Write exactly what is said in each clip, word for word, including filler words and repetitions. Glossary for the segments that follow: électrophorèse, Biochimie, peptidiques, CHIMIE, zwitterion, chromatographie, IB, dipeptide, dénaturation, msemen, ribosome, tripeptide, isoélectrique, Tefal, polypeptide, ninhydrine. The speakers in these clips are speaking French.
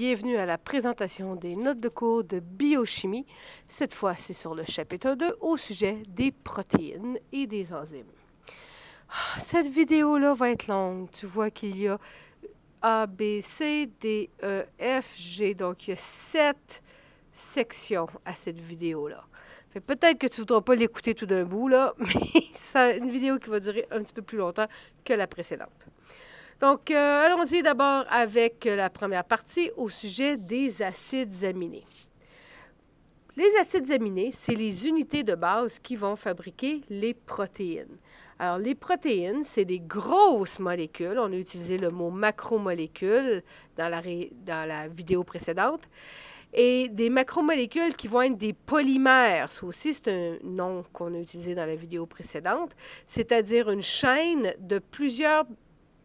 Bienvenue à la présentation des notes de cours de biochimie. Cette fois, c'est sur le chapitre deux au sujet des protéines et des enzymes. Cette vidéo-là va être longue. Tu vois qu'il y a A, B, C, D, E, F, G. Donc, il y a sept sections à cette vidéo-là. Peut-être que tu ne voudras pas l'écouter tout d'un bout, là, mais c'est une vidéo qui va durer un petit peu plus longtemps que la précédente. Donc, euh, allons-y d'abord avec la première partie au sujet des acides aminés. Les acides aminés, c'est les unités de base qui vont fabriquer les protéines. Alors, les protéines, c'est des grosses molécules. On a utilisé le mot macromolécules dans la, ré... dans la vidéo précédente. Et des macromolécules qui vont être des polymères. Ça aussi, c'est un nom qu'on a utilisé dans la vidéo précédente, c'est-à-dire une chaîne de plusieurs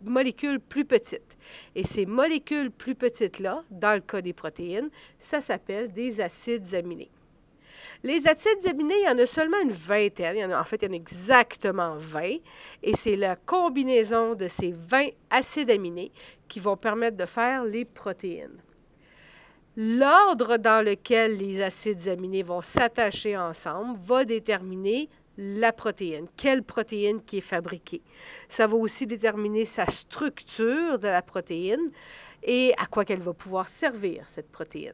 molécules plus petites. Et ces molécules plus petites-là, dans le cas des protéines, ça s'appelle des acides aminés. Les acides aminés, il y en a seulement une vingtaine. Il y en, a, en fait, il y en a exactement vingt. Et c'est la combinaison de ces vingt acides aminés qui vont permettre de faire les protéines. L'ordre dans lequel les acides aminés vont s'attacher ensemble va déterminer la protéine, quelle protéine qui est fabriquée. Ça va aussi déterminer sa structure de la protéine et à quoi qu'elle va pouvoir servir, cette protéine.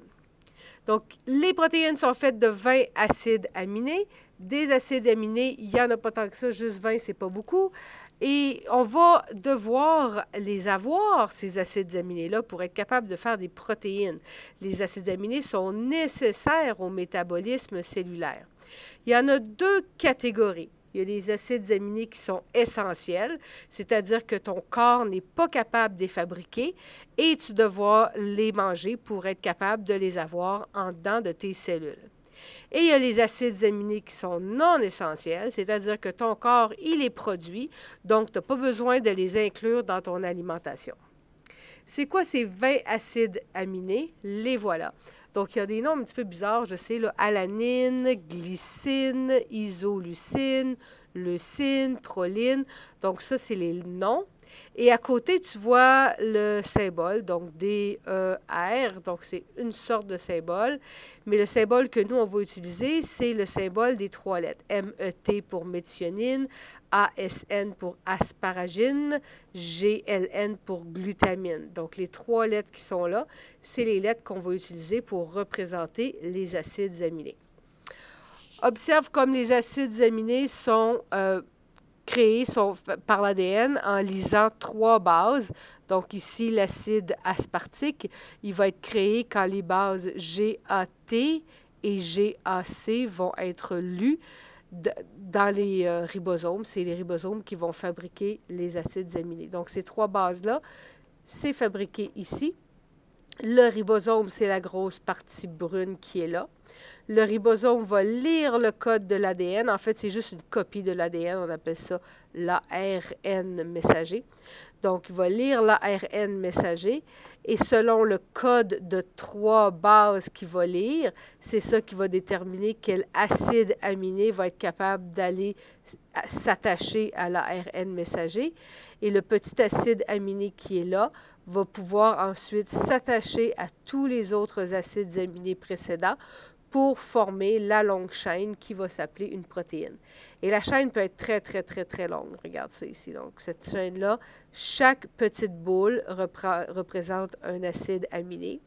Donc, les protéines sont faites de vingt acides aminés. Des acides aminés, il n'y en a pas tant que ça, juste vingt, c'est pas beaucoup. Et on va devoir les avoir, ces acides aminés-là, pour être capable de faire des protéines. Les acides aminés sont nécessaires au métabolisme cellulaire. Il y en a deux catégories. Il y a les acides aminés qui sont essentiels, c'est-à-dire que ton corps n'est pas capable de les fabriquer et tu devras les manger pour être capable de les avoir en dedans de tes cellules. Et il y a les acides aminés qui sont non essentiels, c'est-à-dire que ton corps, il les produit, donc tu n'as pas besoin de les inclure dans ton alimentation. C'est quoi ces vingt acides aminés? Les voilà. Donc, il y a des noms un petit peu bizarres, je sais, là, alanine, glycine, isoleucine, leucine, proline. Donc, ça, c'est les noms. Et à côté, tu vois le symbole, donc D E R, donc c'est une sorte de symbole, mais le symbole que nous, on va utiliser, c'est le symbole des trois lettres. M E T pour méthionine, A S N pour asparagine, G L N pour glutamine. Donc, les trois lettres qui sont là, c'est les lettres qu'on va utiliser pour représenter les acides aminés. Observe comme les acides aminés sont... Euh, créés par l'A D N en lisant trois bases. Donc ici, l'acide aspartique, il va être créé quand les bases G A T et G A C vont être lues dans les euh, ribosomes. C'est les ribosomes qui vont fabriquer les acides aminés. Donc ces trois bases-là, c'est fabriqué ici. Le ribosome, c'est la grosse partie brune qui est là. Le ribosome va lire le code de l'A D N. En fait, c'est juste une copie de l'A D N. On appelle ça l'A R N messager. Donc, il va lire l'A R N messager. Et selon le code de trois bases qu'il va lire, c'est ça qui va déterminer quel acide aminé va être capable d'aller s'attacher à l'A R N messager. Et le petit acide aminé qui est là va pouvoir ensuite s'attacher à tous les autres acides aminés précédents pour former la longue chaîne qui va s'appeler une protéine. Et la chaîne peut être très, très, très, très longue. Regarde ça ici. Donc, cette chaîne-là, chaque petite boule représente un acide aminé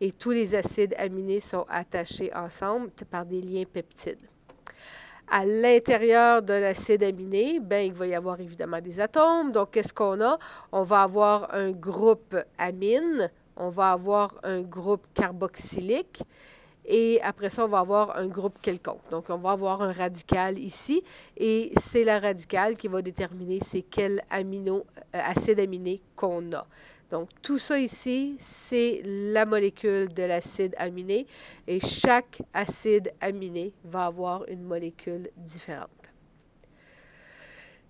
et tous les acides aminés sont attachés ensemble par des liens peptides. À l'intérieur de l'acide aminé, bien, il va y avoir évidemment des atomes. Donc, qu'est-ce qu'on a? On va avoir un groupe amine, on va avoir un groupe carboxylique et après ça, on va avoir un groupe quelconque. Donc, on va avoir un radical ici et c'est la radicale qui va déterminer c'est quel amino, euh, acide aminé qu'on a. Donc, tout ça ici, c'est la molécule de l'acide aminé et chaque acide aminé va avoir une molécule différente.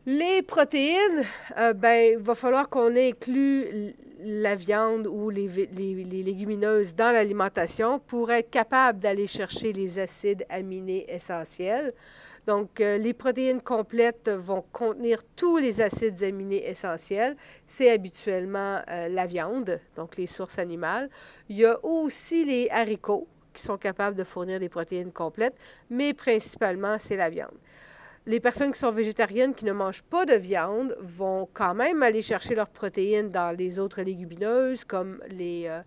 Les protéines, euh, ben, il va falloir qu'on inclue la viande ou les, les, les légumineuses dans l'alimentation pour être capable d'aller chercher les acides aminés essentiels. Donc, euh, les protéines complètes vont contenir tous les acides aminés essentiels. C'est habituellement euh, la viande, donc les sources animales. Il y a aussi les haricots qui sont capables de fournir des protéines complètes, mais principalement, c'est la viande. Les personnes qui sont végétariennes, qui ne mangent pas de viande, vont quand même aller chercher leurs protéines dans les autres légumineuses, comme les, euh,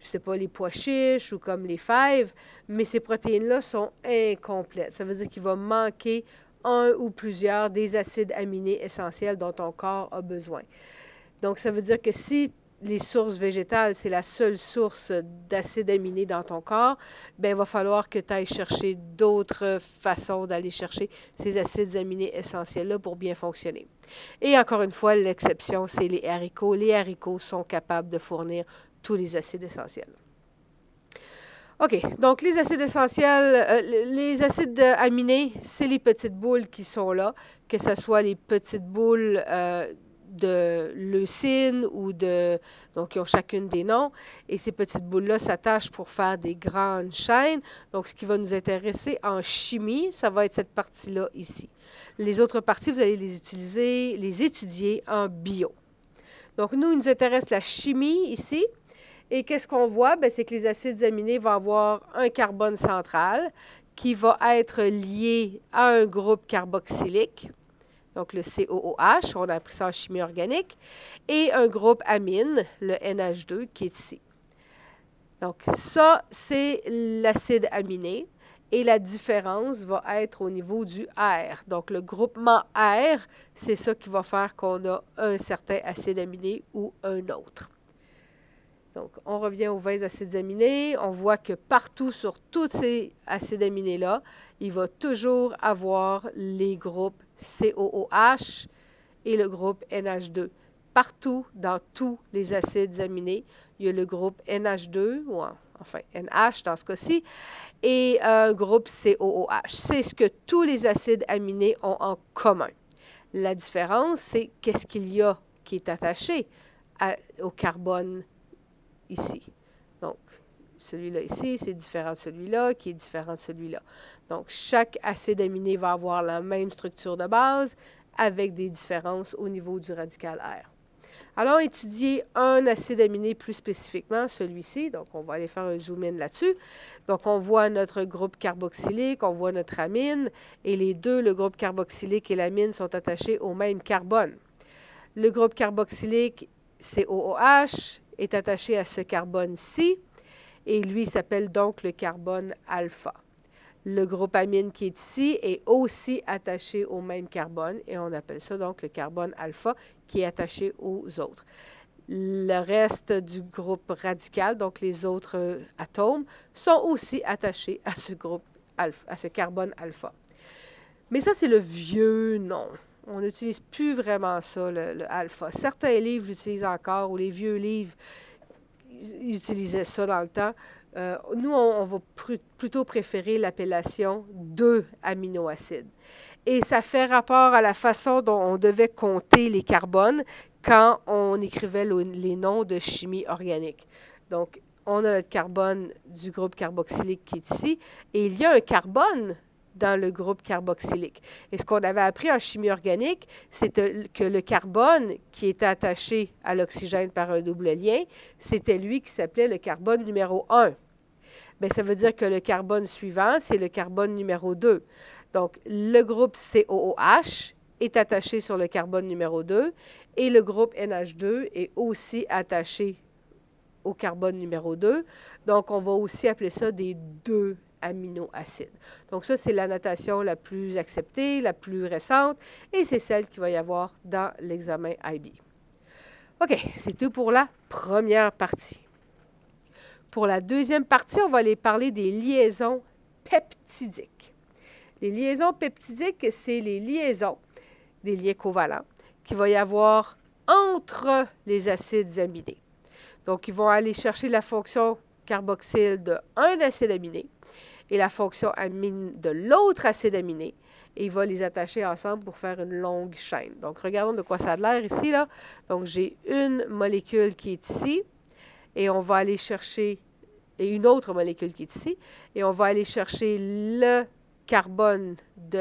je sais pas, les pois chiches ou comme les fèves, mais ces protéines-là sont incomplètes. Ça veut dire qu'il va manquer un ou plusieurs des acides aminés essentiels dont ton corps a besoin. Donc, ça veut dire que si les sources végétales, c'est la seule source d'acides aminés dans ton corps, bien, il va falloir que tu ailles chercher d'autres façons d'aller chercher ces acides aminés essentiels-là pour bien fonctionner. Et encore une fois, l'exception, c'est les haricots. Les haricots sont capables de fournir tous les acides essentiels. OK, donc les acides essentiels, euh, les acides aminés, c'est les petites boules qui sont là, que ce soit les petites boules euh, de leucine ou de... Donc, ils ont chacune des noms. Et ces petites boules-là s'attachent pour faire des grandes chaînes. Donc, ce qui va nous intéresser en chimie, ça va être cette partie-là ici. Les autres parties, vous allez les utiliser, les étudier en bio. Donc, nous, il nous intéresse la chimie ici. Et qu'est-ce qu'on voit? Bien, c'est que les acides aminés vont avoir un carbone central qui va être lié à un groupe carboxylique. Donc, le C O O H, on a appris ça en chimie organique, et un groupe amine, le N H deux, qui est ici. Donc, ça, c'est l'acide aminé, et la différence va être au niveau du R. Donc, le groupement R, c'est ça qui va faire qu'on a un certain acide aminé ou un autre. Donc, on revient aux vingt acides aminés. On voit que partout sur tous ces acides aminés-là, il va toujours avoir les groupes C O O H et le groupe N H deux. Partout dans tous les acides aminés, il y a le groupe N H deux, ou enfin N H dans ce cas-ci, et un groupe C O O H. C'est ce que tous les acides aminés ont en commun. La différence, c'est qu'est-ce qu'il y a qui est attaché à, au carbone ici. Donc, celui-là ici, c'est différent de celui-là, qui est différent de celui-là. Donc, chaque acide aminé va avoir la même structure de base avec des différences au niveau du radical R. Allons étudier un acide aminé plus spécifiquement, celui-ci. Donc, on va aller faire un zoom-in là-dessus. Donc, on voit notre groupe carboxylique, on voit notre amine, et les deux, le groupe carboxylique et l'amine, sont attachés au même carbone. Le groupe carboxylique, C O O H, est attaché à ce carbone-ci, et lui s'appelle donc le carbone alpha. Le groupe amine qui est ici est aussi attaché au même carbone, et on appelle ça donc le carbone alpha qui est attaché aux autres. Le reste du groupe radical, donc les autres atomes, sont aussi attachés à ce groupe alpha, à ce carbone alpha. Mais ça, c'est le vieux nom. On n'utilise plus vraiment ça, le, le alpha. Certains livres l'utilisent encore, ou les vieux livres ils utilisaient ça dans le temps. Euh, nous, on, on va pr plutôt préférer l'appellation deux aminoacides. Et ça fait rapport à la façon dont on devait compter les carbones quand on écrivait le, les noms de chimie organique. Donc, on a le carbone du groupe carboxylique qui est ici, et il y a un carbone dans le groupe carboxylique. Et ce qu'on avait appris en chimie organique, c'était que le carbone qui était attaché à l'oxygène par un double lien, c'était lui qui s'appelait le carbone numéro un. Bien, ça veut dire que le carbone suivant, c'est le carbone numéro deux. Donc, le groupe C O O H est attaché sur le carbone numéro deux, et le groupe N H deux est aussi attaché au carbone numéro deux. Donc, on va aussi appeler ça des deux aminoacides. Donc ça, c'est la notation la plus acceptée, la plus récente, et c'est celle qu'il va y avoir dans l'examen I B. OK, c'est tout pour la première partie. Pour la deuxième partie, on va aller parler des liaisons peptidiques. Les liaisons peptidiques, c'est les liaisons, des liens covalents, qu'il va y avoir entre les acides aminés. Donc, ils vont aller chercher la fonction carboxyle de un acide aminé et la fonction amine de l'autre acide aminé, et il va les attacher ensemble pour faire une longue chaîne. Donc, regardons de quoi ça a l'air ici, là. Donc, j'ai une molécule qui est ici, et on va aller chercher, et une autre molécule qui est ici, et on va aller chercher le carbone de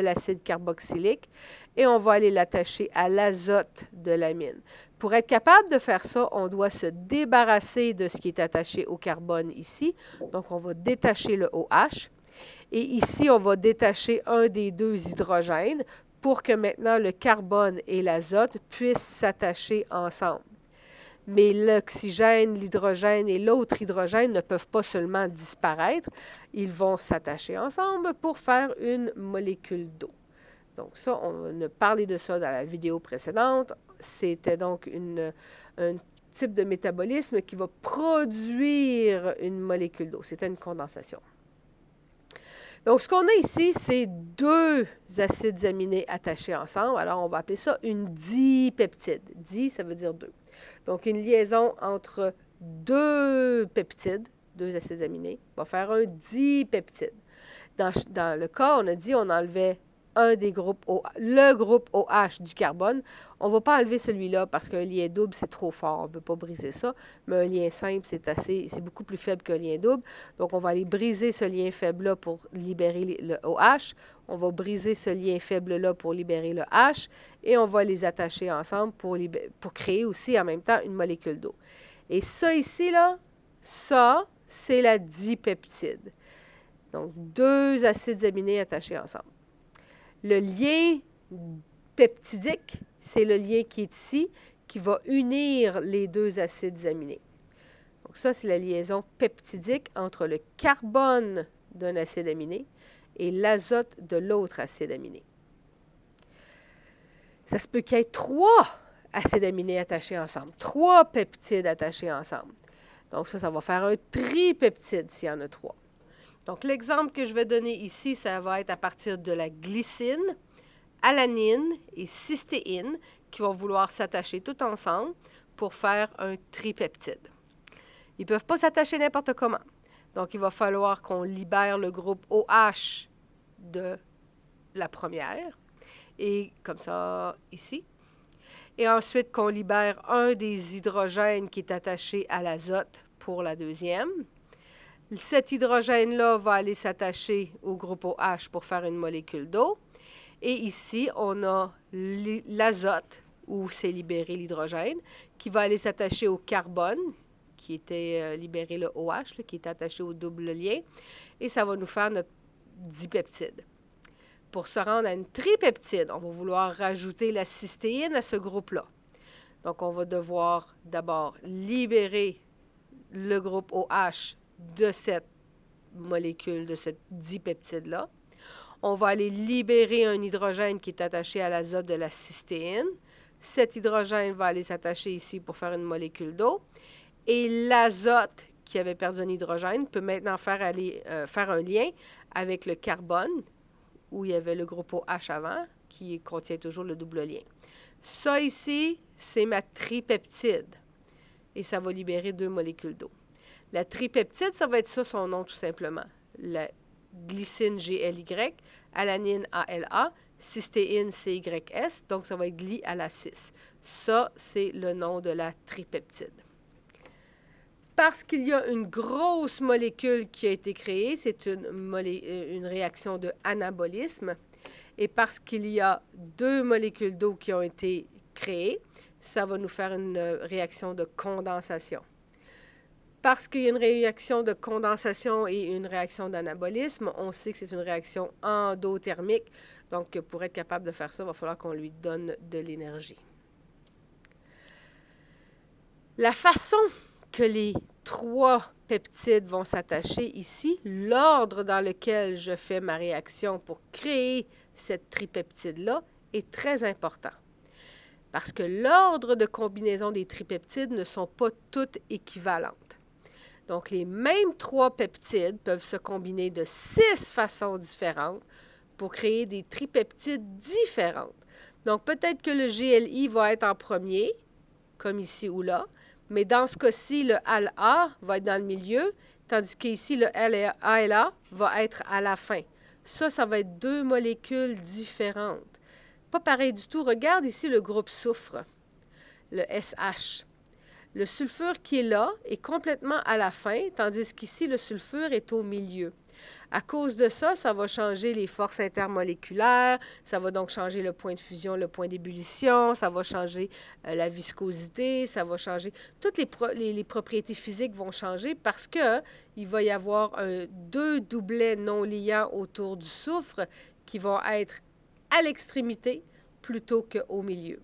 l'acide carboxylique et on va aller l'attacher à l'azote de la mine. Pour être capable de faire ça, on doit se débarrasser de ce qui est attaché au carbone ici. Donc, on va détacher le OH. Et ici, on va détacher un des deux hydrogènes pour que maintenant le carbone et l'azote puissent s'attacher ensemble. Mais l'oxygène, l'hydrogène et l'autre hydrogène ne peuvent pas seulement disparaître, ils vont s'attacher ensemble pour faire une molécule d'eau. Donc ça, on a parlé de ça dans la vidéo précédente. C'était donc une, un type de métabolisme qui va produire une molécule d'eau. C'était une condensation. Donc, ce qu'on a ici, c'est deux acides aminés attachés ensemble. Alors, on va appeler ça une dipeptide. Di, ça veut dire deux. Donc, une liaison entre deux peptides, deux acides aminés, va faire un dipeptide. Dans, dans le cas, on a dit qu'on enlevait un des groupes O H, le groupe OH du carbone. On ne va pas enlever celui-là parce qu'un lien double, c'est trop fort. On ne veut pas briser ça. Mais un lien simple, c'est assez, c'est beaucoup plus faible qu'un lien double. Donc, on va aller briser ce lien faible-là pour libérer le OH. On va briser ce lien faible-là pour libérer le H. Et on va les attacher ensemble pour, pour créer aussi en même temps une molécule d'eau. Et ça ici, là, ça, c'est la dipeptide. Donc, deux acides aminés attachés ensemble. Le lien peptidique, c'est le lien qui est ici, qui va unir les deux acides aminés. Donc ça, c'est la liaison peptidique entre le carbone d'un acide aminé et l'azote de l'autre acide aminé. Ça se peut qu'il y ait trois acides aminés attachés ensemble, trois peptides attachés ensemble. Donc ça, ça va faire un tripeptide s'il y en a trois. Donc, l'exemple que je vais donner ici, ça va être à partir de la glycine, alanine et cystéine qui vont vouloir s'attacher tout ensemble pour faire un tripeptide. Ils ne peuvent pas s'attacher n'importe comment. Donc, il va falloir qu'on libère le groupe OH de la première, et comme ça, ici. Et ensuite, qu'on libère un des hydrogènes qui est attaché à l'azote pour la deuxième. Cet hydrogène-là va aller s'attacher au groupe OH pour faire une molécule d'eau. Et ici, on a l'azote, où s'est libéré l'hydrogène, qui va aller s'attacher au carbone, qui était libéré le OH, là, qui est attaché au double lien. Et ça va nous faire notre dipeptide. Pour se rendre à une tripeptide, on va vouloir rajouter la cystéine à ce groupe-là. Donc, on va devoir d'abord libérer le groupe OH de cette molécule, de cette dipeptide-là. On va aller libérer un hydrogène qui est attaché à l'azote de la cystéine. Cet hydrogène va aller s'attacher ici pour faire une molécule d'eau. Et l'azote qui avait perdu un hydrogène peut maintenant faire, aller, euh, faire un lien avec le carbone, où il y avait le groupe OH avant, qui contient toujours le double lien. Ça ici, c'est ma tripeptide. Et ça va libérer deux molécules d'eau. La tripeptide, ça va être ça son nom tout simplement. La glycine G L Y, alanine A L A, cystéine C Y S, donc ça va être gly à la six. Ça, c'est le nom de la tripeptide. Parce qu'il y a une grosse molécule qui a été créée, c'est une, une réaction de anabolisme, et parce qu'il y a deux molécules d'eau qui ont été créées, ça va nous faire une réaction de condensation. Parce qu'il y a une réaction de condensation et une réaction d'anabolisme, on sait que c'est une réaction endothermique. Donc, pour être capable de faire ça, il va falloir qu'on lui donne de l'énergie. La façon que les trois peptides vont s'attacher ici, l'ordre dans lequel je fais ma réaction pour créer cette tripeptide-là est très important. Parce que l'ordre de combinaison des tripeptides ne sont pas toutes équivalentes. Donc, les mêmes trois peptides peuvent se combiner de six façons différentes pour créer des tripeptides différentes. Donc, peut-être que le G L I va être en premier, comme ici ou là, mais dans ce cas-ci, le A L A va être dans le milieu, tandis qu'ici, le A L A va être à la fin. Ça, ça va être deux molécules différentes. Pas pareil du tout. Regarde ici le groupe soufre, le S H. Le sulfure qui est là est complètement à la fin, tandis qu'ici, le sulfure est au milieu. À cause de ça, ça va changer les forces intermoléculaires, ça va donc changer le point de fusion, le point d'ébullition, ça va changer euh, la viscosité, ça va changer... Toutes les, pro les, les propriétés physiques vont changer parce qu'il va y avoir un, deux doublets non liants autour du soufre qui vont être à l'extrémité plutôt qu'au milieu.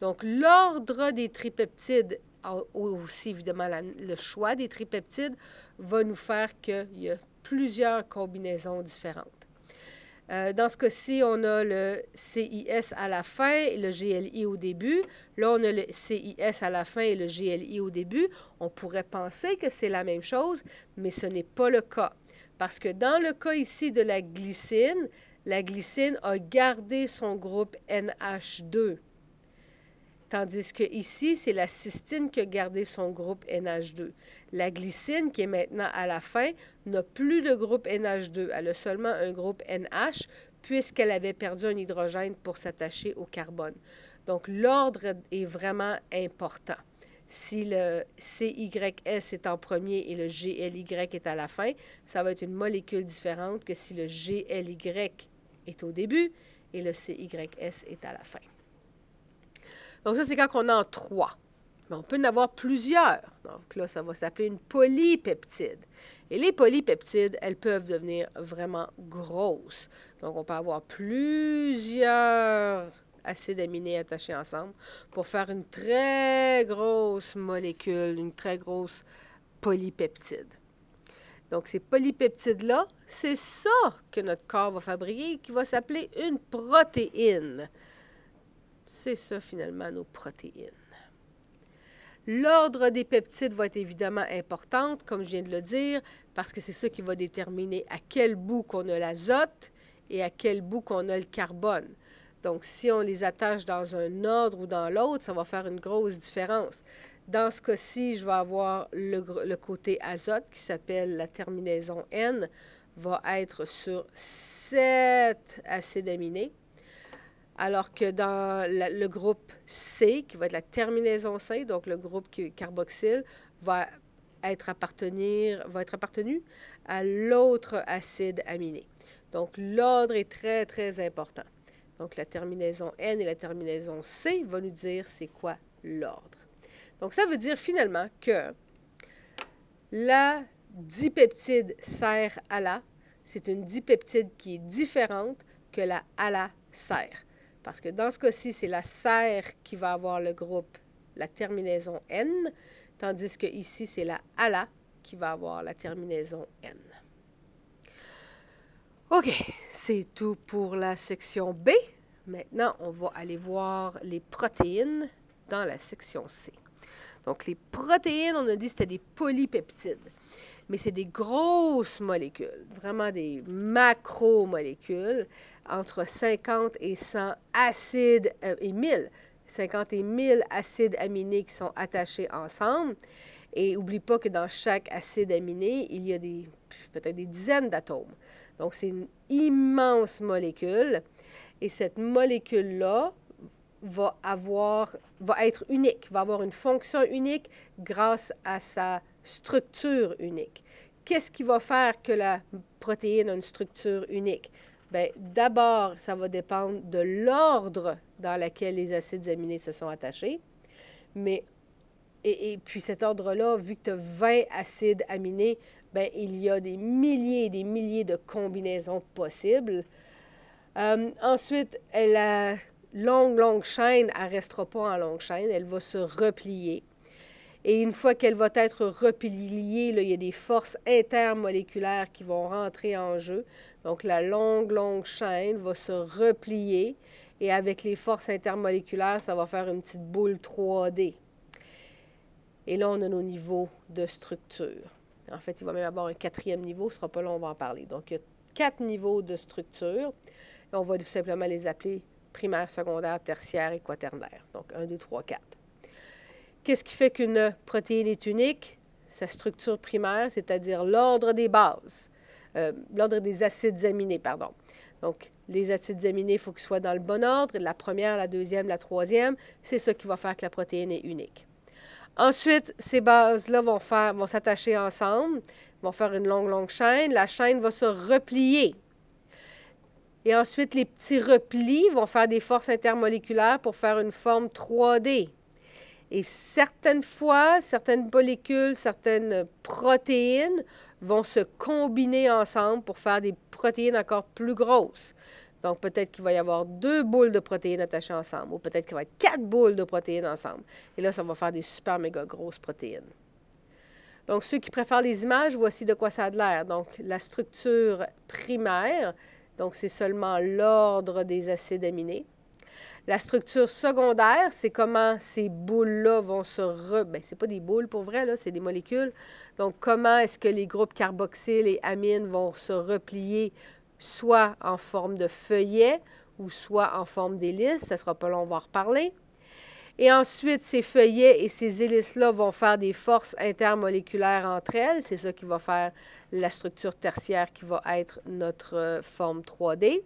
Donc, l'ordre des tripeptides, aussi évidemment la, le choix des tripeptides, va nous faire qu'il y a plusieurs combinaisons différentes. Euh, dans ce cas-ci, on a le C I S à la fin et le G L I au début. Là, on a le C I S à la fin et le G L I au début. On pourrait penser que c'est la même chose, mais ce n'est pas le cas. Parce que dans le cas ici de la glycine, la glycine a gardé son groupe N H deux. Tandis que ici, c'est la cystine qui a gardé son groupe N H deux. La glycine, qui est maintenant à la fin, n'a plus de groupe N H deux. Elle a seulement un groupe N H, puisqu'elle avait perdu un hydrogène pour s'attacher au carbone. Donc, l'ordre est vraiment important. Si le C Y S est en premier et le G L Y est à la fin, ça va être une molécule différente que si le G L Y est au début et le C Y S est à la fin. Donc, ça, c'est quand on en trois. Mais on peut en avoir plusieurs. Donc là, ça va s'appeler une polypeptide. Et les polypeptides, elles peuvent devenir vraiment grosses. Donc, on peut avoir plusieurs acides aminés attachés ensemble pour faire une très grosse molécule, une très grosse polypeptide. Donc, ces polypeptides-là, c'est ça que notre corps va fabriquer, qui va s'appeler une protéine. C'est ça, finalement, nos protéines. L'ordre des peptides va être évidemment important, comme je viens de le dire, parce que c'est ça qui va déterminer à quel bout qu'on a l'azote et à quel bout qu'on a le carbone. Donc, si on les attache dans un ordre ou dans l'autre, ça va faire une grosse différence. Dans ce cas-ci, je vais avoir le, le côté azote, qui s'appelle la terminaison N, va être sur sept acides aminés. Alors que dans la, le groupe C, qui va être la terminaison C, donc le groupe carboxyle, va être, appartenir, va être appartenu à l'autre acide aminé. Donc, l'ordre est très, très important. Donc, la terminaison N et la terminaison C vont nous dire c'est quoi l'ordre. Donc, ça veut dire finalement que la dipeptide serre ala, c'est une dipeptide qui est différente que la ala serre. Parce que dans ce cas-ci, c'est la serre qui va avoir le groupe, la terminaison N, tandis que ici, c'est la ala qui va avoir la terminaison N. OK, c'est tout pour la section B. Maintenant, on va aller voir les protéines dans la section C. Donc, les protéines, on a dit que c'était des polypeptides. Mais c'est des grosses molécules, vraiment des macromolécules, entre cinquante et cent acides euh, et mille. cinquante et mille acides aminés qui sont attachés ensemble. Et n'oublie pas que dans chaque acide aminé, il y a des peut-être des dizaines d'atomes. Donc, c'est une immense molécule. Et cette molécule-là va avoir, va être unique, va avoir une fonction unique grâce à sa structure unique. Qu'est-ce qui va faire que la protéine a une structure unique? Bien, d'abord, ça va dépendre de l'ordre dans lequel les acides aminés se sont attachés. Mais, et, et puis cet ordre-là, vu que tu as vingt acides aminés, bien, il y a des milliers et des milliers de combinaisons possibles. Euh, ensuite, la longue, longue chaîne, elle ne restera pas en longue chaîne, elle va se replier. Et une fois qu'elle va être repliée, là, il y a des forces intermoléculaires qui vont rentrer en jeu. Donc, la longue, longue chaîne va se replier. Et avec les forces intermoléculaires, ça va faire une petite boule trois D. Et là, on a nos niveaux de structure. En fait, il va même avoir un quatrième niveau. Ce ne sera pas long, on va en parler. Donc, il y a quatre niveaux de structure. Et on va tout simplement les appeler primaire, secondaire, tertiaire et quaternaire. Donc, un, deux, trois, quatre. Qu'est-ce qui fait qu'une protéine est unique? Sa structure primaire, c'est-à-dire l'ordre des bases, euh, l'ordre des acides aminés, pardon. Donc, les acides aminés, il faut qu'ils soient dans le bon ordre, la première, la deuxième, la troisième, c'est ça qui va faire que la protéine est unique. Ensuite, ces bases-là vont, vont s'attacher ensemble, vont faire une longue, longue chaîne. La chaîne va se replier. Et ensuite, les petits replis vont faire des forces intermoléculaires pour faire une forme trois D. Et certaines fois, certaines molécules, certaines protéines vont se combiner ensemble pour faire des protéines encore plus grosses. Donc, peut-être qu'il va y avoir deux boules de protéines attachées ensemble, ou peut-être qu'il va y avoir quatre boules de protéines ensemble. Et là, ça va faire des super méga grosses protéines. Donc, ceux qui préfèrent les images, voici de quoi ça a l'air. Donc, la structure primaire, donc c'est seulement l'ordre des acides aminés. La structure secondaire, c'est comment ces boules-là vont se re... Bien, c'est pas des boules pour vrai, là, c'est des molécules. Donc, comment est-ce que les groupes carboxyle et amines vont se replier, soit en forme de feuillet ou soit en forme d'hélice. Ça sera pas long, on va en reparler. Et ensuite, ces feuillets et ces hélices-là vont faire des forces intermoléculaires entre elles. C'est ça qui va faire la structure tertiaire qui va être notre forme trois D.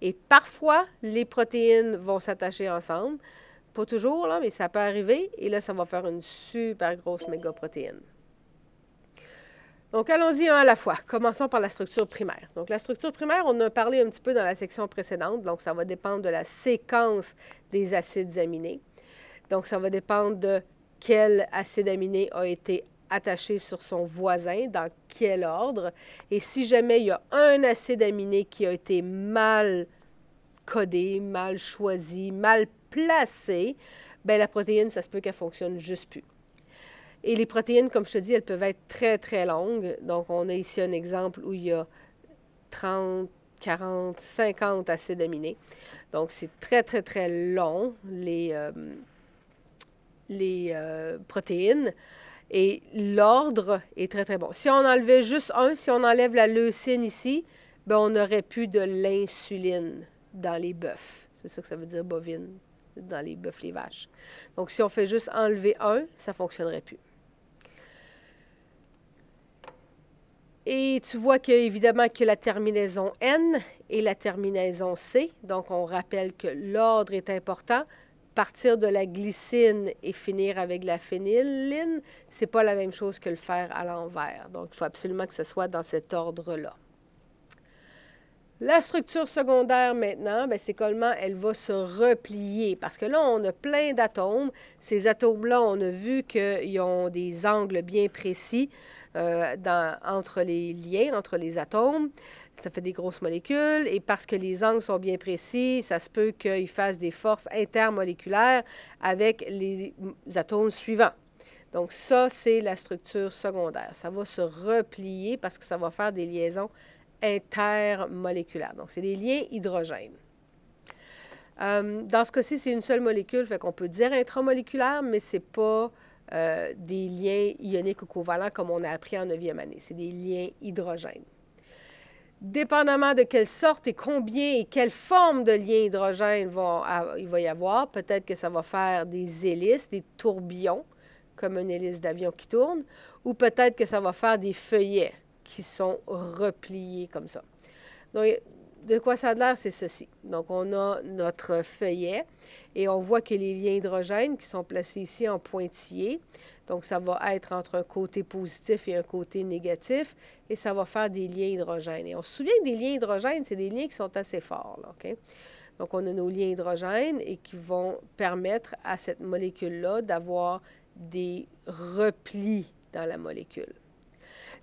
Et parfois, les protéines vont s'attacher ensemble. Pas toujours, là, mais ça peut arriver. Et là, ça va faire une super grosse mégaprotéine. Donc, allons-y un à la fois. Commençons par la structure primaire. Donc, la structure primaire, on en a parlé un petit peu dans la section précédente. Donc, ça va dépendre de la séquence des acides aminés. Donc, ça va dépendre de quel acide aminé a été attaché sur son voisin, dans quel ordre. Et si jamais il y a un acide aminé qui a été mal codé, mal choisi, mal placé, bien la protéine, ça se peut qu'elle fonctionne juste plus. Et les protéines, comme je te dis, elles peuvent être très, très longues. Donc, on a ici un exemple où il y a trente, quarante, cinquante acides aminés. Donc, c'est très, très, très long, les... Euh, les euh, protéines, et l'ordre est très, très bon. Si on enlevait juste un, si on enlève la leucine ici, bien, on n'aurait plus de l'insuline dans les bœufs. C'est ça que ça veut dire bovine, dans les bœufs, les vaches. Donc, si on fait juste enlever un, ça ne fonctionnerait plus. Et tu vois qu'il y a évidemment que la terminaison N et la terminaison C. Donc, on rappelle que l'ordre est important. Partir de la glycine et finir avec la phényline, c'est pas la même chose que le fer à l'envers. Donc, il faut absolument que ce soit dans cet ordre-là. La structure secondaire maintenant, bien, c'est comment elle va se replier. Parce que là, on a plein d'atomes. Ces atomes-là, on a vu qu'ils ont des angles bien précis euh, dans, entre les liens, entre les atomes. Ça fait des grosses molécules, et parce que les angles sont bien précis, ça se peut qu'ils fassent des forces intermoléculaires avec les atomes suivants. Donc ça, c'est la structure secondaire. Ça va se replier parce que ça va faire des liaisons intermoléculaires. Donc c'est des liens hydrogène. Euh, dans ce cas-ci, c'est une seule molécule, fait qu'on peut dire intramoléculaire, mais c'est pas euh, des liens ioniques ou covalents comme on a appris en neuvième année. C'est des liens hydrogène. Dépendamment de quelle sorte et combien et quelle forme de lien hydrogène vont, à, il va y avoir, peut-être que ça va faire des hélices, des tourbillons, comme une hélice d'avion qui tourne, ou peut-être que ça va faire des feuillets qui sont repliés comme ça. Donc, de quoi ça a l'air, c'est ceci. Donc, on a notre feuillet et on voit que les liens hydrogènes qui sont placés ici en pointillés. Donc, ça va être entre un côté positif et un côté négatif, et ça va faire des liens hydrogènes. Et on se souvient que des liens hydrogènes, c'est des liens qui sont assez forts, là, OK? Donc, on a nos liens hydrogènes et qui vont permettre à cette molécule-là d'avoir des replis dans la molécule.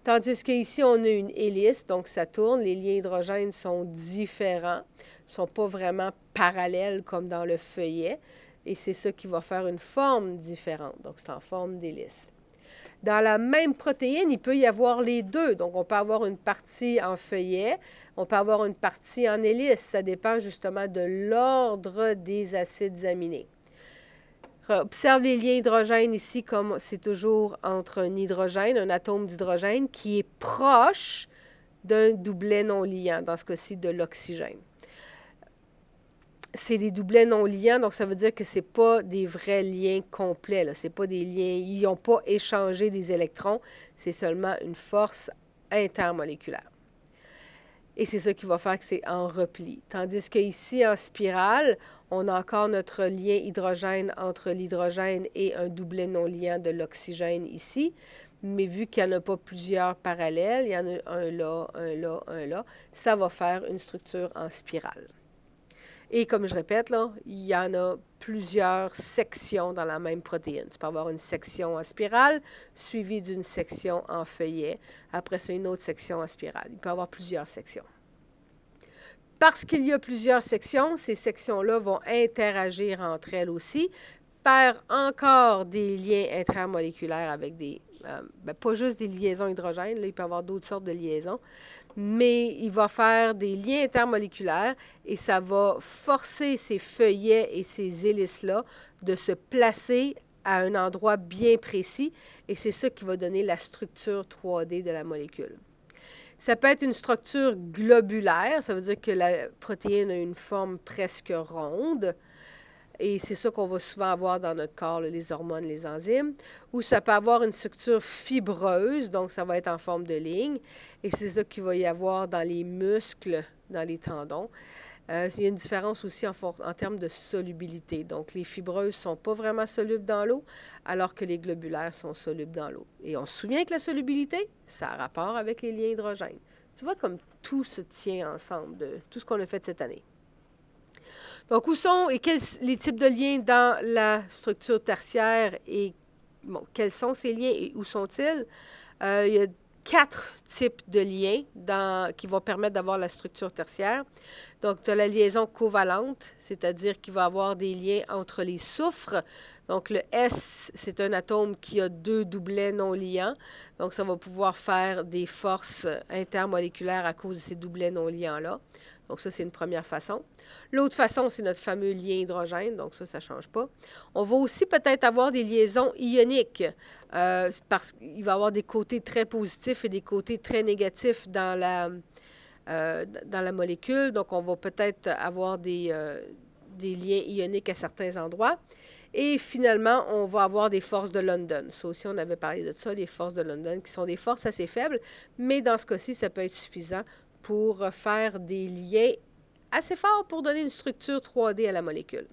Tandis qu'ici, on a une hélice, donc ça tourne. Les liens hydrogènes sont différents, ne sont pas vraiment parallèles comme dans le feuillet. Et c'est ça qui va faire une forme différente. Donc, c'est en forme d'hélice. Dans la même protéine, il peut y avoir les deux. Donc, on peut avoir une partie en feuillet, on peut avoir une partie en hélice. Ça dépend justement de l'ordre des acides aminés. Observe les liens hydrogènes ici, comme c'est toujours entre un hydrogène, un atome d'hydrogène, qui est proche d'un doublet non liant, dans ce cas-ci de l'oxygène. C'est des doublets non liants, donc ça veut dire que ce n'est pas des vrais liens complets. C'est pas des liens, ils n'ont pas échangé des électrons, c'est seulement une force intermoléculaire. et c'est ça qui va faire que c'est en repli. Tandis qu'ici, en spirale, on a encore notre lien hydrogène entre l'hydrogène et un doublet non liant de l'oxygène ici. Mais vu qu'il n'y en a pas plusieurs parallèles, il y en a un là, un là, un là, ça va faire une structure en spirale. Et comme je répète, là, il y en a plusieurs sections dans la même protéine. Tu peux avoir une section en spirale suivie d'une section en feuillet. Après, c'est une autre section en spirale. Il peut y avoir plusieurs sections. Parce qu'il y a plusieurs sections, ces sections-là vont interagir entre elles aussi, faire encore des liens intermoléculaires avec des... Euh, ben, pas juste des liaisons hydrogènes, là, il peut y avoir d'autres sortes de liaisons, mais il va faire des liens intermoléculaires et ça va forcer ces feuillets et ces hélices-là de se placer à un endroit bien précis et c'est ça qui va donner la structure trois D de la molécule. Ça peut être une structure globulaire, ça veut dire que la protéine a une forme presque ronde. Et c'est ça qu'on va souvent avoir dans notre corps, là, les hormones, les enzymes. Ou ça peut avoir une structure fibreuse, donc ça va être en forme de ligne. Et c'est ça qu'il va y avoir dans les muscles, dans les tendons. Euh, il y a une différence aussi en, en termes de solubilité. Donc, les fibreuses ne sont pas vraiment solubles dans l'eau, alors que les globulaires sont solubles dans l'eau. Et on se souvient que la solubilité, ça a rapport avec les liens hydrogènes. Tu vois comme tout se tient ensemble, de tout ce qu'on a fait cette année. Donc, où sont et quels les types de liens dans la structure tertiaire et bon, quels sont ces liens et où sont-ils? Euh, il y a quatre types de liens dans, qui vont permettre d'avoir la structure tertiaire. Donc, tu as la liaison covalente, c'est-à-dire qu'il va y avoir des liens entre les soufres. Donc, le S, c'est un atome qui a deux doublets non liants. Donc, ça va pouvoir faire des forces intermoléculaires à cause de ces doublets non liants-là. Donc, ça, c'est une première façon. L'autre façon, c'est notre fameux lien hydrogène. Donc, ça, ça ne change pas. On va aussi peut-être avoir des liaisons ioniques euh, parce qu'il va y avoir des côtés très positifs et des côtés très négatifs dans la, euh, dans la molécule. Donc, on va peut-être avoir des, euh, des liens ioniques à certains endroits. Et finalement, on va avoir des forces de London. Ça aussi, on avait parlé de ça, les forces de London, qui sont des forces assez faibles. Mais dans ce cas-ci, ça peut être suffisant pour faire des liens assez forts pour donner une structure trois D à la molécule.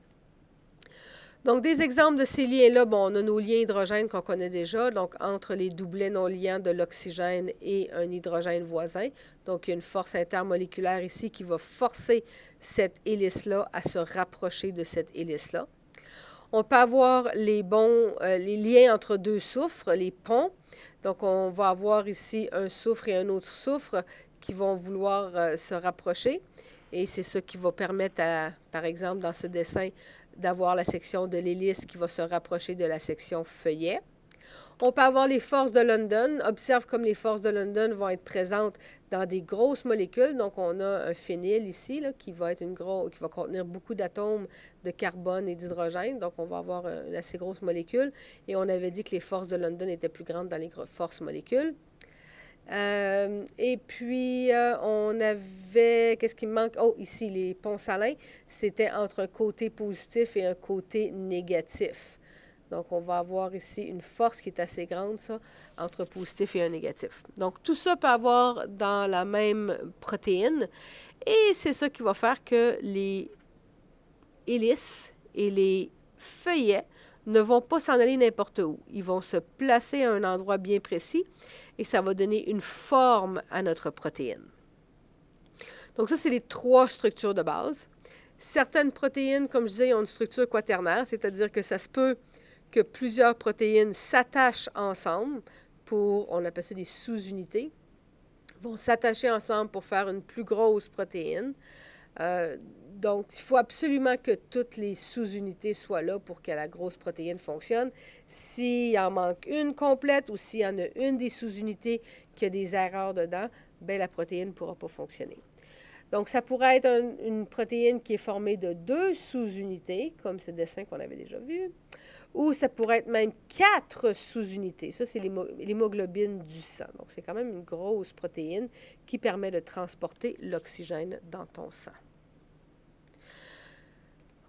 Donc, des exemples de ces liens-là, bon, on a nos liens hydrogènes qu'on connaît déjà, donc entre les doublets non liants de l'oxygène et un hydrogène voisin. Donc, il y a une force intermoléculaire ici qui va forcer cette hélice-là à se rapprocher de cette hélice-là. On peut avoir les, bons, euh, les liens entre deux soufres, les ponts. Donc, on va avoir ici un soufre et un autre soufre qui vont vouloir euh, se rapprocher. Et c'est ça qui va permettre, à, par exemple, dans ce dessin, d'avoir la section de l'hélice qui va se rapprocher de la section feuillet. On peut avoir les forces de London. Observe comme les forces de London vont être présentes dans des grosses molécules. Donc, on a un phényl ici là, qui va être une grosse, qui va contenir beaucoup d'atomes de carbone et d'hydrogène. Donc, on va avoir une assez grosse molécule. Et on avait dit que les forces de London étaient plus grandes dans les forces molécules. Euh, et puis, euh, on avait... Qu'est-ce qui me manque? Oh, ici, les ponts salins, c'était entre un côté positif et un côté négatif. Donc, on va avoir ici une force qui est assez grande, ça, entre positif et un négatif. Donc, tout ça peut avoir dans la même protéine. Et c'est ça qui va faire que les hélices et les feuillets ne vont pas s'en aller n'importe où. Ils vont se placer à un endroit bien précis et ça va donner une forme à notre protéine. Donc ça, c'est les trois structures de base. Certaines protéines, comme je disais, ont une structure quaternaire, c'est-à-dire que ça se peut que plusieurs protéines s'attachent ensemble pour, on appelle ça des sous-unités, vont s'attacher ensemble pour faire une plus grosse protéine. Euh, donc, il faut absolument que toutes les sous-unités soient là pour que la grosse protéine fonctionne. S'il en manque une complète ou s'il y en a une des sous-unités qui a des erreurs dedans, bien, la protéine ne pourra pas fonctionner. Donc, ça pourrait être un, une protéine qui est formée de deux sous-unités, comme ce dessin qu'on avait déjà vu, ou ça pourrait être même quatre sous-unités. Ça, c'est l'hémoglobine du sang. Donc, c'est quand même une grosse protéine qui permet de transporter l'oxygène dans ton sang.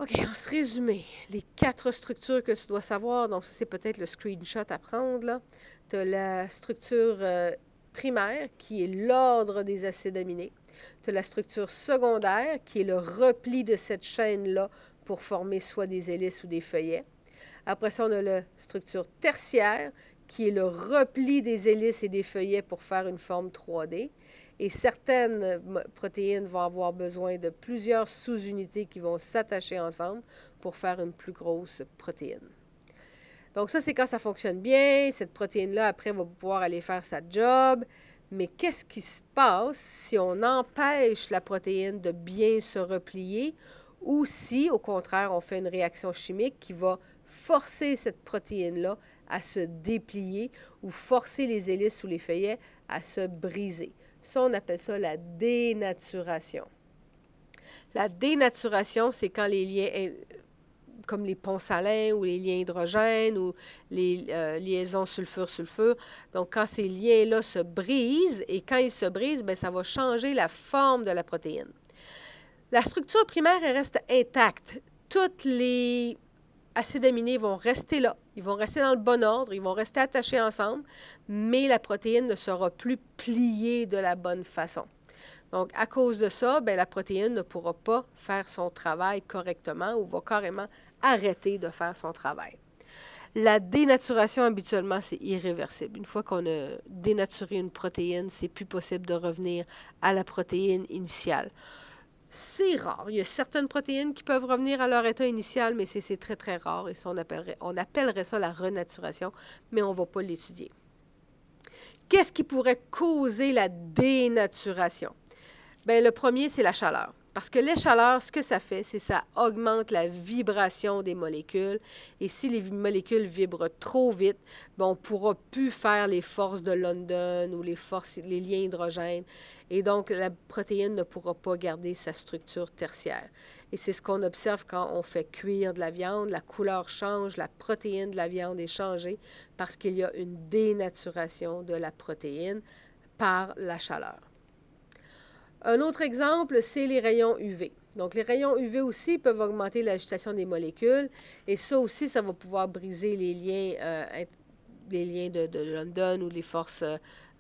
OK, on se résume. Les quatre structures que tu dois savoir, donc ça, c'est peut-être le screenshot à prendre, là. Tu as la structure euh, primaire, qui est l'ordre des acides aminés. Tu as la structure secondaire, qui est le repli de cette chaîne-là pour former soit des hélices ou des feuillets. Après ça, on a la structure tertiaire, qui est le repli des hélices et des feuillets pour faire une forme trois D. Et certaines protéines vont avoir besoin de plusieurs sous-unités qui vont s'attacher ensemble pour faire une plus grosse protéine. Donc ça, c'est quand ça fonctionne bien. Cette protéine-là, après, va pouvoir aller faire sa job. Mais qu'est-ce qui se passe si on empêche la protéine de bien se replier ou si, au contraire, on fait une réaction chimique qui va forcer cette protéine-là à se déplier ou forcer les hélices ou les feuillets à se briser? Ça, on appelle ça la dénaturation. La dénaturation, c'est quand les liens, comme les ponts salins ou les liens hydrogènes ou les euh, liaisons sulfure-sulfure, donc quand ces liens-là se brisent, et quand ils se brisent, bien, ça va changer la forme de la protéine. La structure primaire, elle reste intacte. Toutes les acides aminés vont rester là. Ils vont rester dans le bon ordre, ils vont rester attachés ensemble, mais la protéine ne sera plus pliée de la bonne façon. Donc, à cause de ça, bien, la protéine ne pourra pas faire son travail correctement ou va carrément arrêter de faire son travail. La dénaturation, habituellement, c'est irréversible. Une fois qu'on a dénaturé une protéine, c'est plus possible de revenir à la protéine initiale. C'est rare. Il y a certaines protéines qui peuvent revenir à leur état initial, mais c'est très, très rare. Et ça, on appellerait, on appellerait ça la renaturation, mais on ne va pas l'étudier. Qu'est-ce qui pourrait causer la dénaturation? Bien, le premier, c'est la chaleur. Parce que les chaleurs, ce que ça fait, c'est que ça augmente la vibration des molécules. Et si les molécules vibrent trop vite, bien, on ne pourra plus faire les forces de London ou les, forces, les liens hydrogènes. Et donc, la protéine ne pourra pas garder sa structure tertiaire. Et c'est ce qu'on observe quand on fait cuire de la viande. La couleur change, la protéine de la viande est changée parce qu'il y a une dénaturation de la protéine par la chaleur. Un autre exemple, c'est les rayons U V. Donc, les rayons U V aussi peuvent augmenter l'agitation des molécules. Et ça aussi, ça va pouvoir briser les liens, euh, les liens de, de London ou les forces,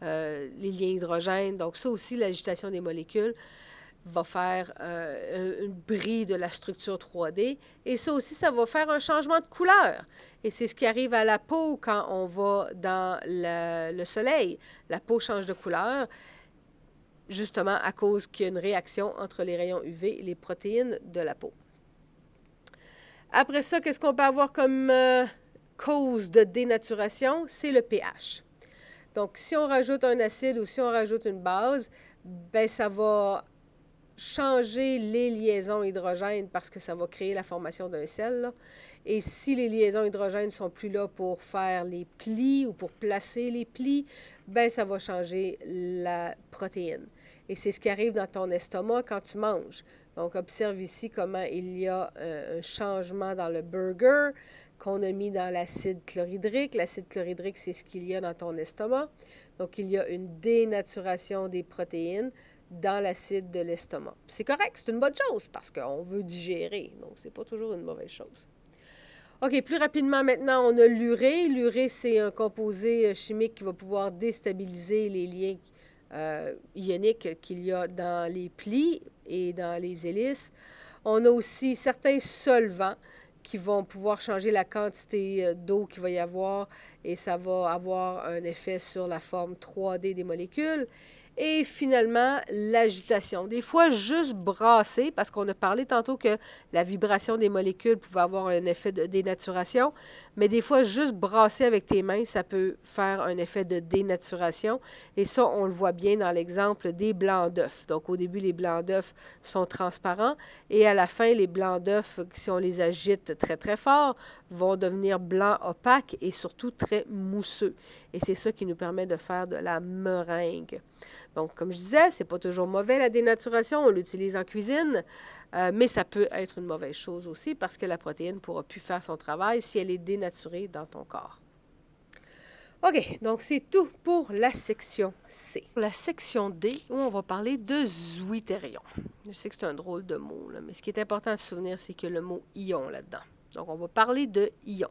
euh, les liens hydrogènes. Donc, ça aussi, l'agitation des molécules va faire euh, une brise de la structure trois D. Et ça aussi, ça va faire un changement de couleur. Et c'est ce qui arrive à la peau quand on va dans le, le soleil. La peau change de couleur, justement à cause qu'il y a une réaction entre les rayons U V et les protéines de la peau. Après ça, qu'est-ce qu'on peut avoir comme euh, cause de dénaturation? C'est le pH. Donc, si on rajoute un acide ou si on rajoute une base, bien, ça va changer les liaisons hydrogènes parce que ça va créer la formation d'un sel, là. Et si les liaisons hydrogènes ne sont plus là pour faire les plis ou pour placer les plis, bien, ça va changer la protéine. Et c'est ce qui arrive dans ton estomac quand tu manges. Donc, observe ici comment il y a un changement dans le burger qu'on a mis dans l'acide chlorhydrique. L'acide chlorhydrique, c'est ce qu'il y a dans ton estomac. Donc, il y a une dénaturation des protéines dans l'acide de l'estomac. C'est correct, c'est une bonne chose parce qu'on veut digérer, donc c'est pas toujours une mauvaise chose. OK, plus rapidement maintenant, on a l'urée. L'urée, c'est un composé chimique qui va pouvoir déstabiliser les liens euh, ioniques qu'il y a dans les plis et dans les hélices. On a aussi certains solvants qui vont pouvoir changer la quantité d'eau qu'il va y avoir et ça va avoir un effet sur la forme trois D des molécules. Et finalement, l'agitation. Des fois, juste brasser, parce qu'on a parlé tantôt que la vibration des molécules pouvait avoir un effet de dénaturation, mais des fois, juste brasser avec tes mains, ça peut faire un effet de dénaturation. Et ça, on le voit bien dans l'exemple des blancs d'œufs. Donc, au début, les blancs d'œufs sont transparents et à la fin, les blancs d'œufs, si on les agite très, très fort, vont devenir blancs opaques et surtout très mousseux. Et c'est ça qui nous permet de faire de la meringue. Donc, comme je disais, c'est pas toujours mauvais la dénaturation, on l'utilise en cuisine, euh, mais ça peut être une mauvaise chose aussi parce que la protéine ne pourra plus faire son travail si elle est dénaturée dans ton corps. OK, donc c'est tout pour la section C. Pour la section D, où on va parler de zwitterion. Je sais que c'est un drôle de mot, là, mais ce qui est important à se souvenir, c'est qu'il y a le mot ion là-dedans. Donc, on va parler de ion.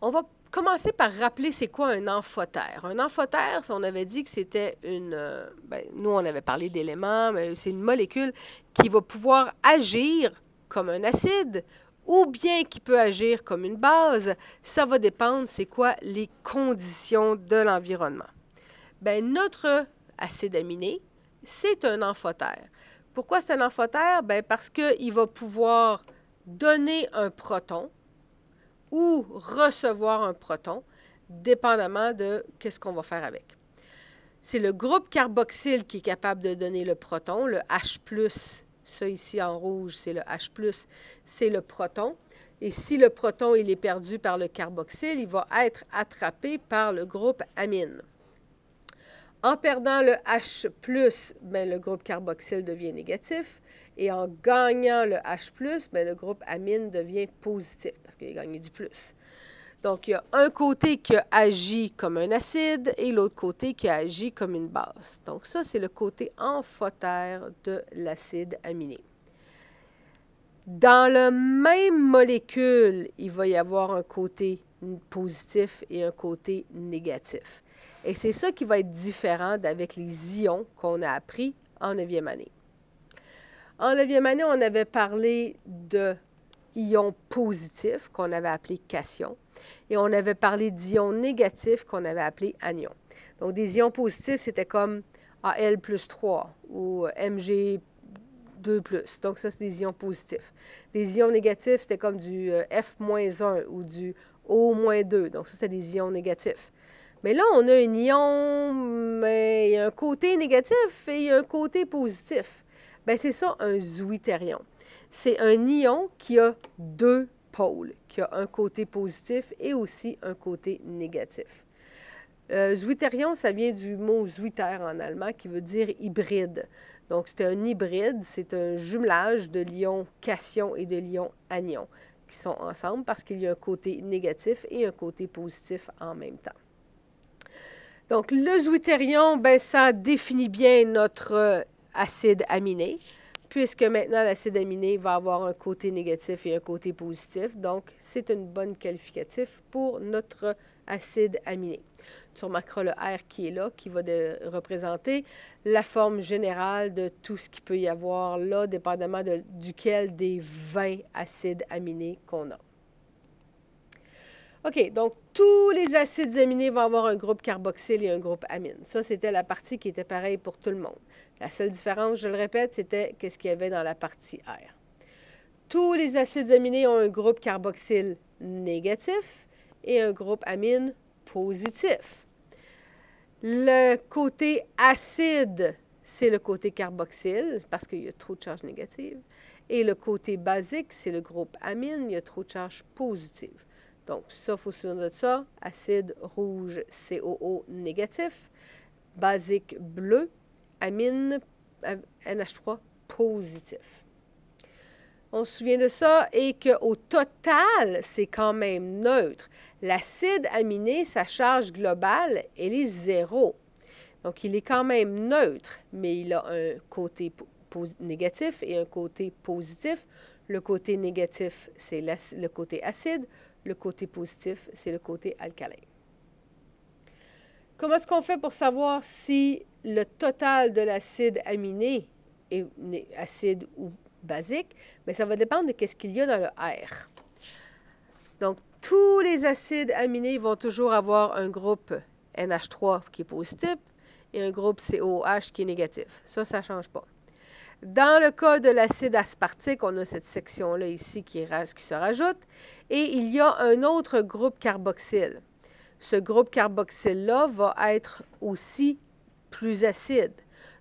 On va commencer par rappeler c'est quoi un amphotère. Un amphotère, on avait dit que c'était une... Euh, ben, nous, on avait parlé d'éléments, mais c'est une molécule qui va pouvoir agir comme un acide ou bien qui peut agir comme une base. Ça va dépendre c'est quoi les conditions de l'environnement. Bien, notre acide aminé, c'est un amphotère. Pourquoi c'est un amphotère? Bien, parce qu'il va pouvoir donner un proton ou recevoir un proton, dépendamment de qu'est-ce qu'on va faire avec. C'est le groupe carboxyle qui est capable de donner le proton, le H plus. Ça ici en rouge, c'est le H plus, c'est le proton. Et si le proton il est perdu par le carboxyle, il va être attrapé par le groupe amine. En perdant le H plus, bien, le groupe carboxyle devient négatif. Et en gagnant le H plus, bien, le groupe amine devient positif parce qu'il a gagné du plus. Donc, il y a un côté qui agit comme un acide et l'autre côté qui agit comme une base. Donc, ça, c'est le côté amphotère de l'acide aminé. Dans la même molécule, il va y avoir un côté positif et un côté négatif. Et c'est ça qui va être différent d'avec les ions qu'on a appris en neuvième année. En neuvième année, on avait parlé de ions positifs qu'on avait appelés cations et on avait parlé d'ions négatifs qu'on avait appelés anions. Donc, des ions positifs, c'était comme A L plus trois ou M G deux plus. Donc, ça, c'est des ions positifs. Des ions négatifs, c'était comme du F moins un ou du O moins deux. Donc, ça, c'était des ions négatifs. Mais là, on a un ion, mais il y a un côté négatif et il y a un côté positif. Bien, c'est ça, un zwitterion. C'est un ion qui a deux pôles, qui a un côté positif et aussi un côté négatif. Euh, zwitterion, ça vient du mot zwitter en allemand, qui veut dire hybride. Donc, c'est un hybride, c'est un jumelage de l'ion cation et de l'ion anion, qui sont ensemble parce qu'il y a un côté négatif et un côté positif en même temps. Donc, le zwitterion, ben, ça définit bien notre acide aminé, puisque maintenant l'acide aminé va avoir un côté négatif et un côté positif. Donc, c'est une bonne qualificatif pour notre acide aminé. Tu remarqueras le R qui est là, qui va de, représenter la forme générale de tout ce qu'il peut y avoir là, dépendamment de, duquel des vingt acides aminés qu'on a. OK, donc tous les acides aminés vont avoir un groupe carboxyle et un groupe amine. Ça, c'était la partie qui était pareille pour tout le monde. La seule différence, je le répète, c'était qu'est-ce qu'il y avait dans la partie R. Tous les acides aminés ont un groupe carboxyle négatif et un groupe amine positif. Le côté acide, c'est le côté carboxyle parce qu'il y a trop de charges négatives. Et le côté basique, c'est le groupe amine, il y a trop de charges positives. Donc, ça, il faut se souvenir de ça. Acide rouge, C O O négatif. Basique bleu, amine, N H trois positif. On se souvient de ça et qu'au total, c'est quand même neutre. L'acide aminé, sa charge globale, elle est zéro. Donc, il est quand même neutre, mais il a un côté négatif et un côté positif. Le côté négatif, c'est le côté acide. Le côté positif, c'est le côté alcalin. Comment est-ce qu'on fait pour savoir si le total de l'acide aminé est acide ou basique? Bien, ça va dépendre de qu'est-ce qu'il y a dans le R. Donc, tous les acides aminés vont toujours avoir un groupe N H trois qui est positif et un groupe C O O H qui est négatif. Ça, ça ne change pas. Dans le cas de l'acide aspartique, on a cette section-là ici qui, est, qui se rajoute et il y a un autre groupe carboxyle. Ce groupe carboxyle-là va être aussi plus acide.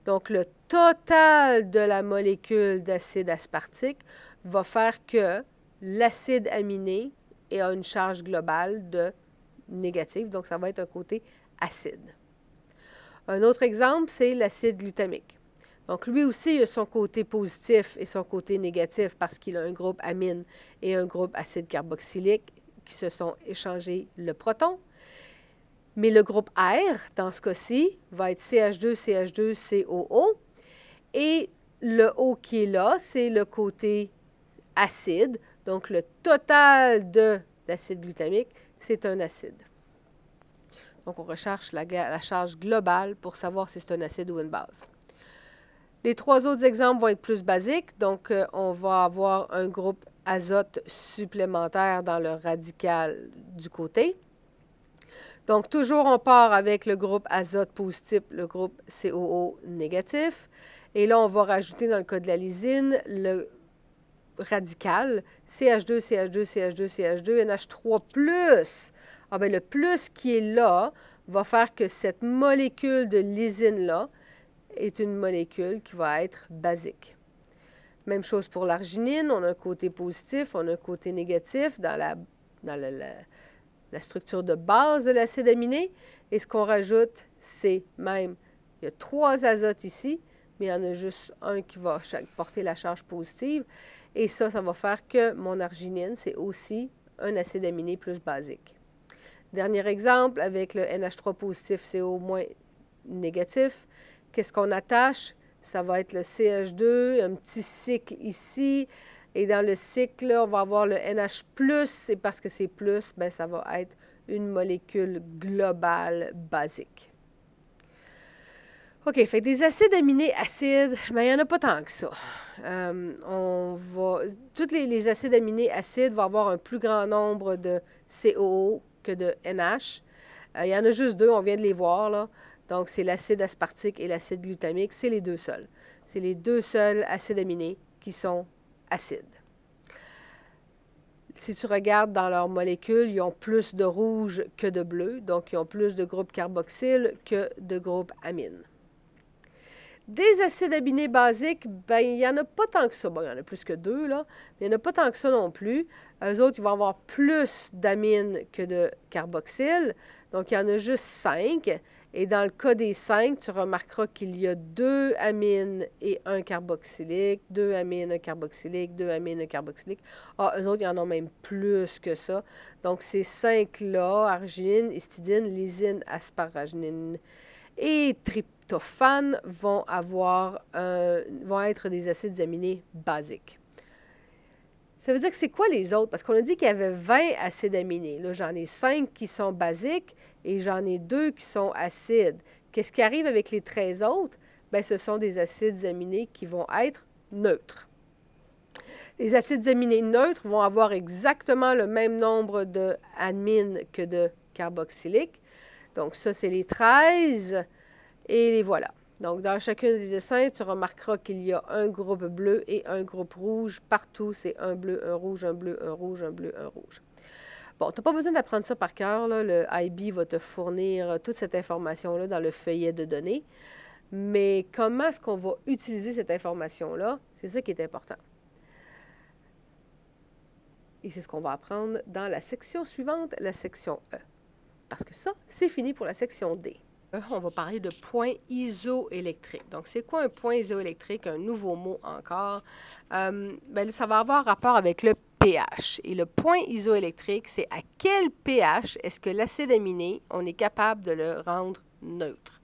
Donc, le total de la molécule d'acide aspartique va faire que l'acide aminé a une charge globale de négative, donc ça va être un côté acide. Un autre exemple, c'est l'acide glutamique. Donc, lui aussi, il a son côté positif et son côté négatif parce qu'il a un groupe amine et un groupe acide carboxylique qui se sont échangés le proton. Mais le groupe R, dans ce cas-ci, va être C H deux, C H deux, C O O. Et le O qui est là, c'est le côté acide. Donc, le total de l'acide glutamique, c'est un acide. Donc, on recherche la, la charge globale pour savoir si c'est un acide ou une base. Les trois autres exemples vont être plus basiques. Donc, euh, on va avoir un groupe azote supplémentaire dans le radical du côté. Donc, toujours, on part avec le groupe azote positif, le groupe C O O négatif. Et là, on va rajouter, dans le cas de la lysine, le radical C H deux, C H deux, C H deux, C H deux, N H trois plus. Ah bien, le plus qui est là va faire que cette molécule de lysine-là est une molécule qui va être basique. Même chose pour l'arginine, on a un côté positif, on a un côté négatif dans la, dans la, la, la structure de base de l'acide aminé. Et ce qu'on rajoute, c'est même, il y a trois azotes ici, mais il y en a juste un qui va porter la charge positive. Et ça, ça va faire que mon arginine, c'est aussi un acide aminé plus basique. Dernier exemple, avec le N H trois positif, C O moins négatif, qu'est-ce qu'on attache? Ça va être le C H deux, un petit cycle ici. Et dans le cycle, on va avoir le N H plus. Et parce que c'est plus, bien, ça va être une molécule globale basique. OK, fait des acides aminés acides, bien, il n'y en a pas tant que ça. Euh, on va, tous les, les acides aminés acides vont avoir un plus grand nombre de C O O que de N H. Euh, il y en a juste deux, on vient de les voir, là. Donc, c'est l'acide aspartique et l'acide glutamique, c'est les deux seuls. C'est les deux seuls acides aminés qui sont acides. Si tu regardes dans leurs molécules, ils ont plus de rouge que de bleu, donc ils ont plus de groupes carboxyle que de groupes amines. Des acides aminés basiques, bien, il n'y en a pas tant que ça. Bon, il y en a plus que deux, là, mais il n'y en a pas tant que ça non plus. Eux autres, ils vont avoir plus d'amines que de carboxyle, donc il y en a juste cinq. Et dans le cas des cinq, tu remarqueras qu'il y a deux amines et un carboxylique, deux amines, un carboxylique, deux amines, un carboxylique. Ah, eux autres, ils en ont même plus que ça. Donc, ces cinq-là, arginine, histidine, lysine, asparaginine et tryptophane, vont, avoir un, vont être des acides aminés basiques. Ça veut dire que c'est quoi les autres? Parce qu'on a dit qu'il y avait vingt acides aminés. Là, j'en ai cinq qui sont basiques et j'en ai deux qui sont acides. Qu'est-ce qui arrive avec les treize autres? Bien, ce sont des acides aminés qui vont être neutres. Les acides aminés neutres vont avoir exactement le même nombre de amines que de carboxyliques. Donc, ça, c'est les treize et les voilà. Donc, dans chacun des dessins, tu remarqueras qu'il y a un groupe bleu et un groupe rouge. Partout, c'est un bleu, un rouge, un bleu, un rouge, un bleu, un rouge. Bon, tu n'as pas besoin d'apprendre ça par cœur, là. Le I B va te fournir toute cette information-là dans le feuillet de données. Mais comment est-ce qu'on va utiliser cette information-là? C'est ça qui est important. Et c'est ce qu'on va apprendre dans la section suivante, la section E. Parce que ça, c'est fini pour la section D. On va parler de points isoélectriques. Donc, c'est quoi un point isoélectrique? Un nouveau mot encore. Euh, bien, ça va avoir rapport avec le pH. Et le point isoélectrique, c'est à quel pH est-ce que l'acide aminé, on est capable de le rendre neutre.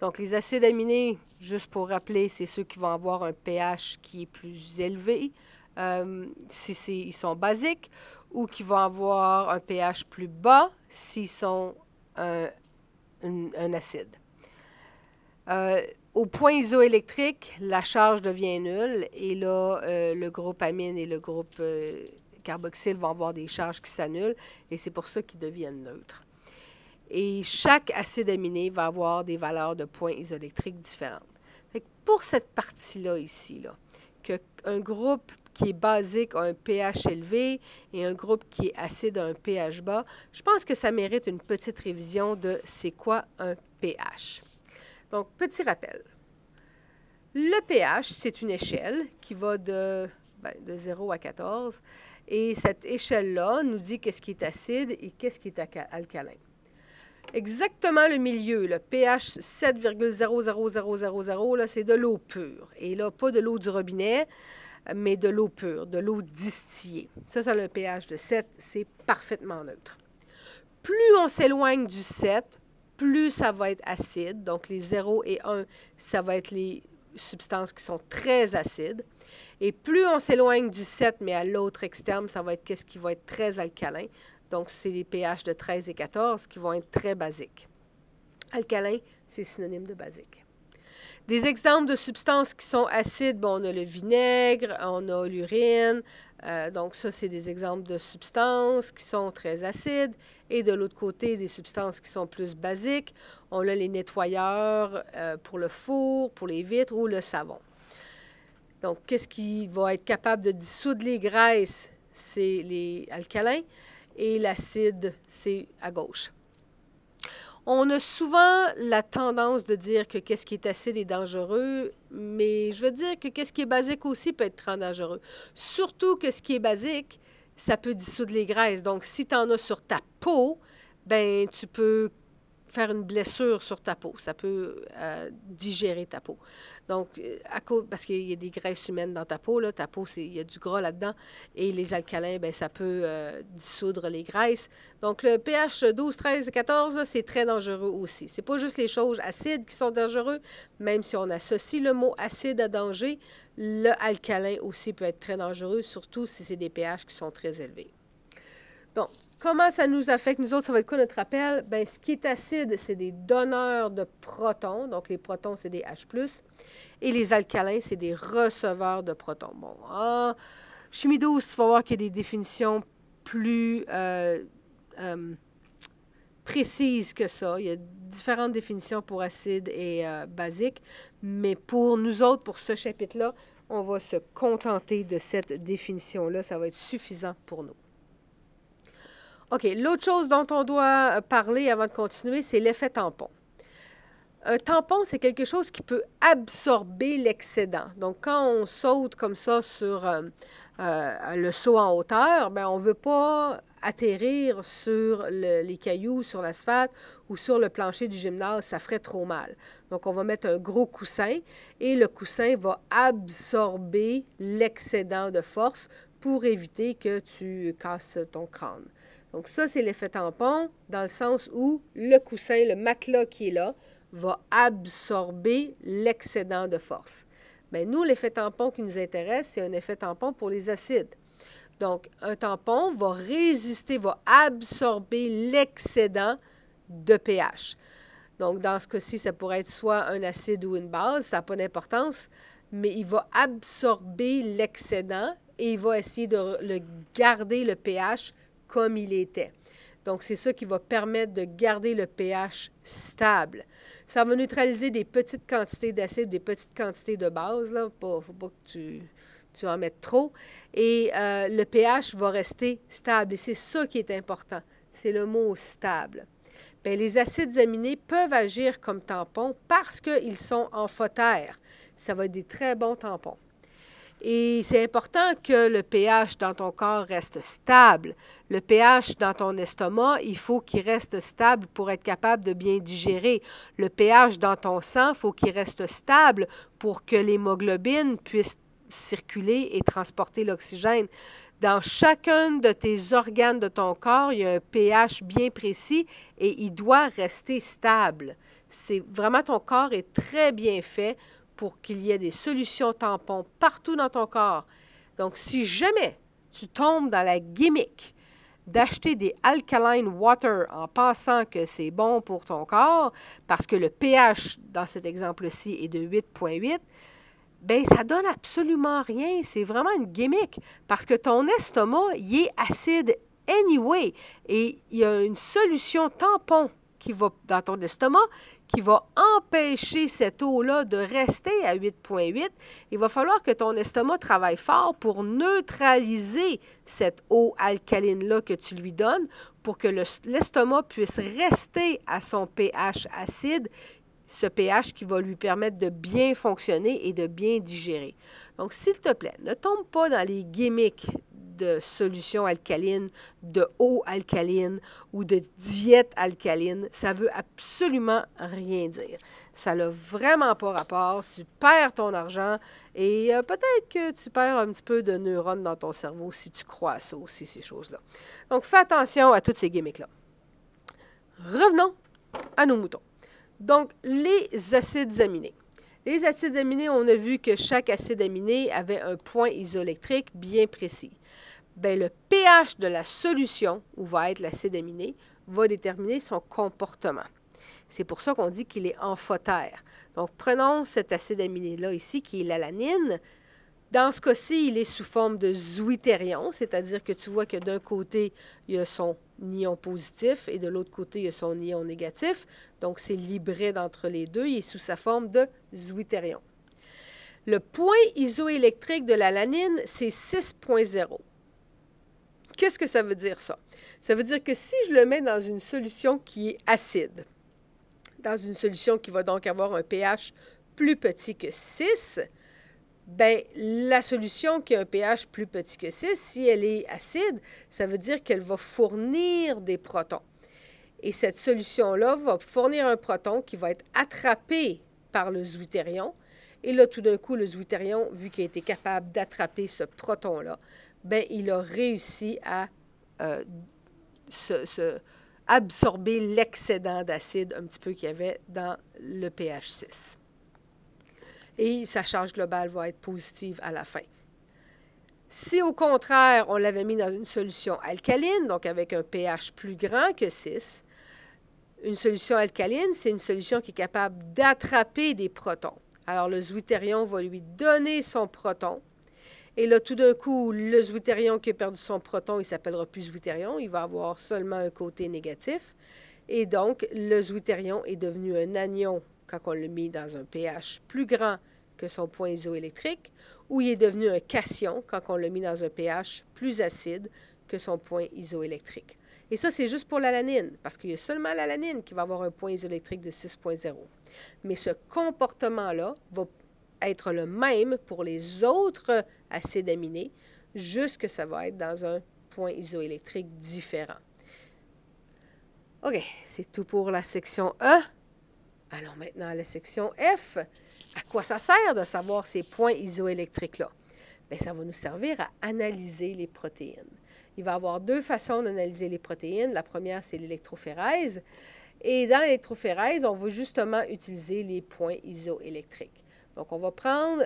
Donc, les acides aminés, juste pour rappeler, c'est ceux qui vont avoir un pH qui est plus élevé, euh, si c'est, ils sont basiques, ou qui vont avoir un pH plus bas s'ils sont un Un, un acide. Euh, au point isoélectrique, la charge devient nulle et là, euh, le groupe amine et le groupe euh, carboxyle vont avoir des charges qui s'annulent et c'est pour ça qu'ils deviennent neutres. Et chaque acide aminé va avoir des valeurs de points isoélectriques différentes. Fait que pour cette partie-là ici, là, qu'un groupe qui est basique a un pH élevé et un groupe qui est acide a un pH bas, je pense que ça mérite une petite révision de c'est quoi un pH. Donc, petit rappel. Le pH, c'est une échelle qui va de, ben, de zéro à quatorze. Et cette échelle-là nous dit qu'est-ce qui est acide et qu'est-ce qui est alcalin. Exactement le milieu, le pH sept virgule zéro zéro zéro zéro zéro, là, c'est de l'eau pure. Et là, pas de l'eau du robinet, mais de l'eau pure, de l'eau distillée. Ça, ça a un pH de sept, c'est parfaitement neutre. Plus on s'éloigne du sept, plus ça va être acide. Donc, les zéro et un, ça va être les substances qui sont très acides. Et plus on s'éloigne du sept, mais à l'autre externe, ça va être qu'est-ce qui va être très alcalin. Donc, c'est les pH de treize et quatorze qui vont être très basiques. Alcalin, c'est synonyme de basique. Des exemples de substances qui sont acides, bon, on a le vinaigre, on a l'urine. Euh, donc, ça, c'est des exemples de substances qui sont très acides. Et de l'autre côté, des substances qui sont plus basiques. On a les nettoyeurs euh, pour le four, pour les vitres ou le savon. Donc, qu'est-ce qui va être capable de dissoudre les graisses? C'est les alcalins. Et l'acide, c'est à gauche. On a souvent la tendance de dire que qu'est-ce qui est acide est dangereux, mais je veux dire que qu'est-ce qui est basique aussi peut être très dangereux. Surtout que ce qui est basique, ça peut dissoudre les graisses. Donc, si tu en as sur ta peau, ben tu peux faire une blessure sur ta peau. Ça peut euh, digérer ta peau. Donc, à cause, parce qu'il y a des graisses humaines dans ta peau, là, ta peau, c'est, il y a du gras là-dedans, et les alcalins, bien, ça peut euh, dissoudre les graisses. Donc, le pH douze, treize et quatorze, c'est très dangereux aussi. C'est pas juste les choses acides qui sont dangereuses, même si on associe le mot acide à danger, le alcalin aussi peut être très dangereux, surtout si c'est des pH qui sont très élevés. Donc, comment ça nous affecte? Nous autres, ça va être quoi notre rappel? Bien, ce qui est acide, c'est des donneurs de protons. Donc, les protons, c'est des H plus. Et les alcalins, c'est des receveurs de protons. Bon, en chimie douze, tu vas voir qu'il y a des définitions plus euh, euh, précises que ça. Il y a différentes définitions pour acide et euh, basique. Mais pour nous autres, pour ce chapitre-là, on va se contenter de cette définition-là. Ça va être suffisant pour nous. OK. L'autre chose dont on doit parler avant de continuer, c'est l'effet tampon. Un tampon, c'est quelque chose qui peut absorber l'excédent. Donc, quand on saute comme ça sur euh, euh, le saut en hauteur, bien, on ne veut pas atterrir sur le, les cailloux, sur l'asphalte ou sur le plancher du gymnase, ça ferait trop mal. Donc, on va mettre un gros coussin et le coussin va absorber l'excédent de force pour éviter que tu casses ton crâne. Donc, ça, c'est l'effet tampon, dans le sens où le coussin, le matelas qui est là, va absorber l'excédent de force. Bien, nous, l'effet tampon qui nous intéresse, c'est un effet tampon pour les acides. Donc, un tampon va résister, va absorber l'excédent de pH. Donc, dans ce cas-ci, ça pourrait être soit un acide ou une base, ça n'a pas d'importance, mais il va absorber l'excédent et il va essayer de le garder le pH comme il était. Donc, c'est ça qui va permettre de garder le pH stable. Ça va neutraliser des petites quantités d'acide, des petites quantités de base. Il ne faut pas que tu, tu en mettes trop. Et euh, le pH va rester stable. Et c'est ça qui est important. C'est le mot « stable ». Bien, les acides aminés peuvent agir comme tampons parce qu'ils sont amphotères. Ça va être des très bons tampons. Et c'est important que le pH dans ton corps reste stable. Le pH dans ton estomac, il faut qu'il reste stable pour être capable de bien digérer. Le pH dans ton sang, il faut qu'il reste stable pour que l'hémoglobine puisse circuler et transporter l'oxygène. Dans chacun de tes organes de ton corps, il y a un pH bien précis et il doit rester stable. C'est vraiment, ton corps est très bien fait pour qu'il y ait des solutions tampons partout dans ton corps. Donc, si jamais tu tombes dans la gimmick d'acheter des alkaline water en pensant que c'est bon pour ton corps, parce que le pH, dans cet exemple-ci, est de huit virgule huit, bien, ça donne absolument rien. C'est vraiment une gimmick, parce que ton estomac, il est acide anyway, et il y a une solution tampon qui va dans ton estomac, qui va empêcher cette eau-là de rester à huit virgule huit. Il va falloir que ton estomac travaille fort pour neutraliser cette eau alcaline-là que tu lui donnes pour que l'estomac puisse rester à son pH acide, ce pH qui va lui permettre de bien fonctionner et de bien digérer. Donc, s'il te plaît, ne tombe pas dans les gimmicks de solutions alcalines, de eau alcaline ou de diète alcaline. Ça ne veut absolument rien dire. Ça n'a vraiment pas rapport. Tu perds ton argent et euh, peut-être que tu perds un petit peu de neurones dans ton cerveau si tu crois à ça aussi, ces choses-là. Donc, fais attention à toutes ces gimmicks-là. Revenons à nos moutons. Donc, les acides aminés. Les acides aminés, on a vu que chaque acide aminé avait un point isoélectrique bien précis. bien, le pH de la solution, où va être l'acide aminé, va déterminer son comportement. C'est pour ça qu'on dit qu'il est amphotère. Donc, prenons cet acide aminé-là ici, qui est l'alanine. Dans ce cas-ci, il est sous forme de zwitterion, c'est-à-dire que tu vois que d'un côté, il y a son ion positif et de l'autre côté, il y a son ion négatif. Donc, c'est l'hybride entre les deux. Il est sous sa forme de zwitterion. Le point isoélectrique de l'alanine, c'est six virgule zéro. Qu'est-ce que ça veut dire, ça? Ça veut dire que si je le mets dans une solution qui est acide, dans une solution qui va donc avoir un pH plus petit que six, bien, la solution qui a un pH plus petit que six, si elle est acide, ça veut dire qu'elle va fournir des protons. Et cette solution-là va fournir un proton qui va être attrapé par le zwitterion. Et là, tout d'un coup, le zwitterion, vu qu'il a été capable d'attraper ce proton-là, bien, il a réussi à euh, se, se absorber l'excédent d'acide un petit peu qu'il y avait dans le pH six. Et sa charge globale va être positive à la fin. Si, au contraire, on l'avait mis dans une solution alcaline, donc avec un pH plus grand que six, une solution alcaline, c'est une solution qui est capable d'attraper des protons. Alors, le zwitterion va lui donner son proton. Et là, tout d'un coup, le zwitterion qui a perdu son proton, il ne s'appellera plus zwitterion, il va avoir seulement un côté négatif. Et donc, le zwitterion est devenu un anion quand on le met dans un pH plus grand que son point isoélectrique, ou il est devenu un cation quand on le met dans un pH plus acide que son point isoélectrique. Et ça, c'est juste pour l'alanine, parce qu'il y a seulement l'alanine qui va avoir un point isoélectrique de six virgule zéro. Mais ce comportement-là va être le même pour les autres acides aminés, juste que ça va être dans un point isoélectrique différent. OK, c'est tout pour la section E. Allons maintenant à la section F. À quoi ça sert de savoir ces points isoélectriques-là? Bien, ça va nous servir à analyser les protéines. Il va y avoir deux façons d'analyser les protéines. La première, c'est l'électrophorèse. Et dans l'électrophorèse, on va justement utiliser les points isoélectriques. Donc, on va prendre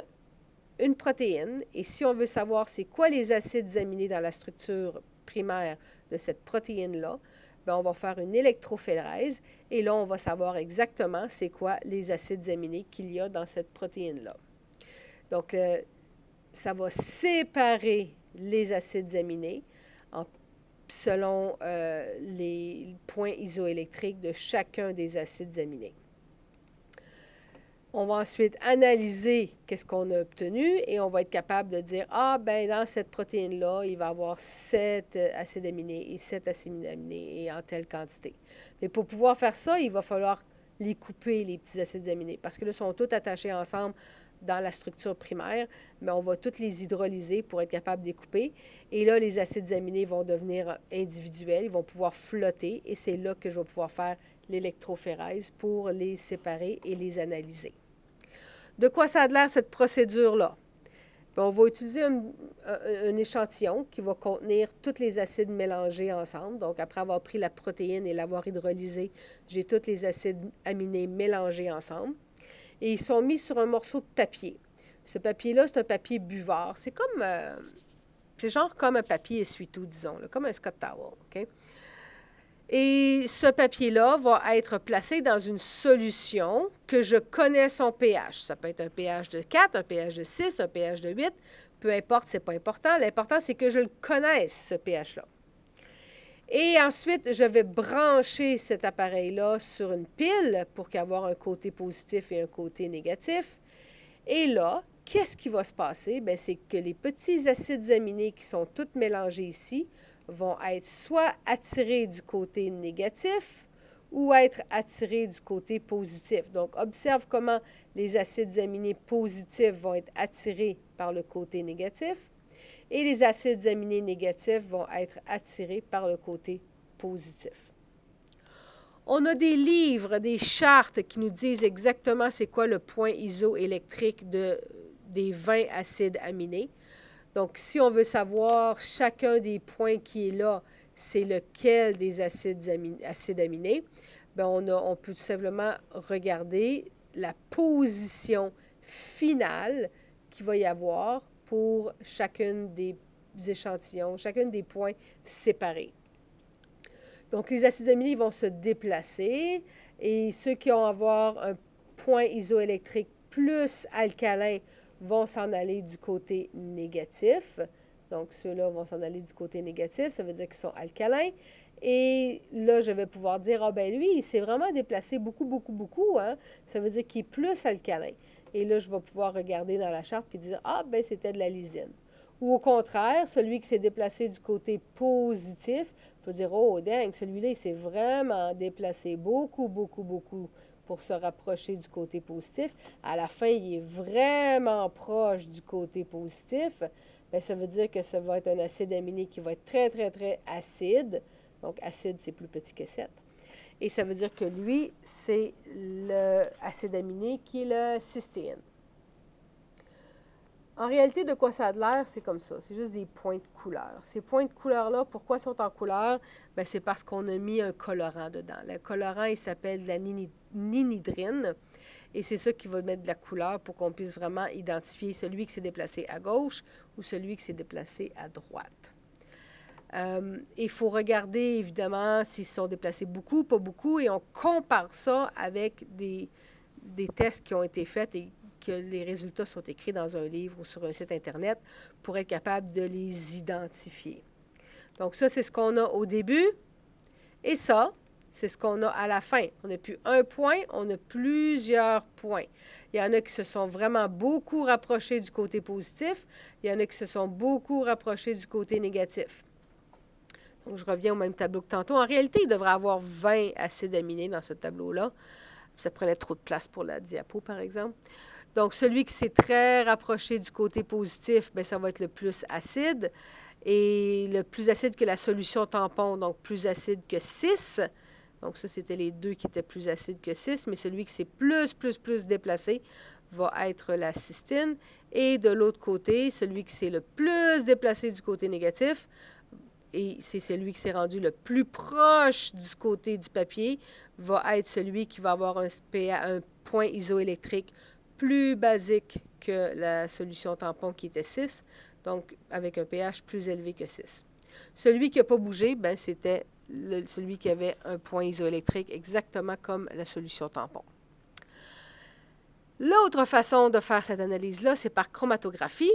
une protéine et si on veut savoir c'est quoi les acides aminés dans la structure primaire de cette protéine-là, bien, on va faire une électrophorèse et là, on va savoir exactement c'est quoi les acides aminés qu'il y a dans cette protéine-là. Donc, euh, ça va séparer les acides aminés en, selon euh, les points isoélectriques de chacun des acides aminés. On va ensuite analyser qu'est-ce qu'on a obtenu et on va être capable de dire, ah, ben dans cette protéine-là, il va y avoir sept acides aminés et sept acides aminés et en telle quantité. Mais pour pouvoir faire ça, il va falloir les couper, les petits acides aminés, parce que là, ils sont tous attachés ensemble dans la structure primaire, mais on va toutes les hydrolyser pour être capable de les couper. Et là, les acides aminés vont devenir individuels, ils vont pouvoir flotter et c'est là que je vais pouvoir faire l'électrophorèse pour les séparer et les analyser. De quoi ça a l'air, cette procédure-là? On va utiliser un, un échantillon qui va contenir tous les acides mélangés ensemble. Donc, après avoir pris la protéine et l'avoir hydrolysée, j'ai tous les acides aminés mélangés ensemble. Et ils sont mis sur un morceau de papier. Ce papier-là, c'est un papier buvard. C'est comme... Euh, c'est genre comme un papier essuie-tout, disons, là, comme un Scott Towel, OK? Et ce papier-là va être placé dans une solution que je connais son pH. Ça peut être un pH de quatre, un pH de six, un pH de huit. Peu importe, ce n'est pas important. L'important, c'est que je le connaisse, ce pH-là. Et ensuite, je vais brancher cet appareil-là sur une pile pour qu'il y ait un côté positif et un côté négatif. Et là, qu'est-ce qui va se passer? Bien, c'est que les petits acides aminés qui sont tous mélangés ici vont être soit attirés du côté négatif ou être attirés du côté positif. Donc, observe comment les acides aminés positifs vont être attirés par le côté négatif et les acides aminés négatifs vont être attirés par le côté positif. On a des livres, des chartes qui nous disent exactement c'est quoi le point isoélectrique de, des vingt acides aminés. Donc, si on veut savoir chacun des points qui est là, c'est lequel des acides, amin acides aminés, bien, on, a, on peut tout simplement regarder la position finale qu'il va y avoir pour chacune des échantillons, chacune des points séparés. Donc, les acides aminés vont se déplacer et ceux qui vont avoir un point isoélectrique plus alcalin vont s'en aller du côté négatif. Donc, ceux-là vont s'en aller du côté négatif, ça veut dire qu'ils sont alcalins. Et là, je vais pouvoir dire, ah ben lui, il s'est vraiment déplacé beaucoup, beaucoup, beaucoup, hein? Ça veut dire qu'il est plus alcalin. Et là, je vais pouvoir regarder dans la charte puis dire, ah ben c'était de la lysine. Ou au contraire, celui qui s'est déplacé du côté positif, on peut dire, oh dingue, celui-là, il s'est vraiment déplacé beaucoup, beaucoup, beaucoup pour se rapprocher du côté positif. À la fin, il est vraiment proche du côté positif. Bien, ça veut dire que ça va être un acide aminé qui va être très, très, très acide. Donc, acide, c'est plus petit que sept. Et ça veut dire que lui, c'est l'acide aminé qui est le cystéine. En réalité, de quoi ça a l'air, c'est comme ça. C'est juste des points de couleur. Ces points de couleur-là, pourquoi sont en couleur? Bien, c'est parce qu'on a mis un colorant dedans. Le colorant, il s'appelle de la ninhydrine. Et c'est ça qui va mettre de la couleur pour qu'on puisse vraiment identifier celui qui s'est déplacé à gauche ou celui qui s'est déplacé à droite. Euh, il faut regarder, évidemment, s'ils se sont déplacés beaucoup, pas beaucoup, et on compare ça avec des, des tests qui ont été faits et que les résultats sont écrits dans un livre ou sur un site Internet pour être capable de les identifier. Donc ça, c'est ce qu'on a au début. Et ça, c'est ce qu'on a à la fin. On n'a plus un point, on a plusieurs points. Il y en a qui se sont vraiment beaucoup rapprochés du côté positif. Il y en a qui se sont beaucoup rapprochés du côté négatif. Donc, je reviens au même tableau que tantôt. En réalité, il devrait y avoir vingt acides aminés dans ce tableau-là. Ça prenait trop de place pour la diapo, par exemple. Donc, celui qui s'est très rapproché du côté positif, bien, ça va être le plus acide. Et le plus acide que la solution tampon, donc plus acide que six. Donc, ça, c'était les deux qui étaient plus acides que six. Mais celui qui s'est plus, plus, plus déplacé va être la cystine. Et de l'autre côté, celui qui s'est le plus déplacé du côté négatif, et c'est celui qui s'est rendu le plus proche du côté du papier, va être celui qui va avoir un, P A, un point isoélectrique plus basique que la solution tampon qui était six, donc avec un pH plus élevé que six. Celui qui n'a pas bougé, ben c'était celui qui avait un point isoélectrique exactement comme la solution tampon. L'autre façon de faire cette analyse-là, c'est par chromatographie.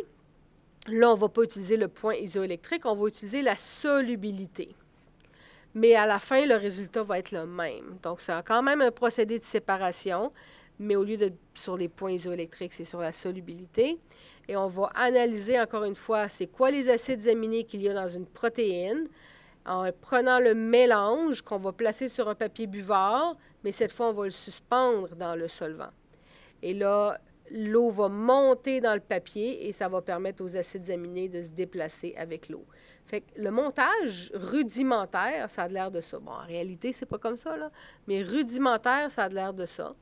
Là, on ne va pas utiliser le point isoélectrique, on va utiliser la solubilité. Mais à la fin, le résultat va être le même. Donc, c'est quand même un procédé de séparation, mais au lieu de sur les points isoélectriques, c'est sur la solubilité. Et on va analyser, encore une fois, c'est quoi les acides aminés qu'il y a dans une protéine, en prenant le mélange qu'on va placer sur un papier buvard, mais cette fois, on va le suspendre dans le solvant. Et là, l'eau va monter dans le papier et ça va permettre aux acides aminés de se déplacer avec l'eau. Fait que le montage rudimentaire, ça a l'air de ça. Bon, en réalité, c'est pas comme ça, là, mais rudimentaire, ça a l'air de ça.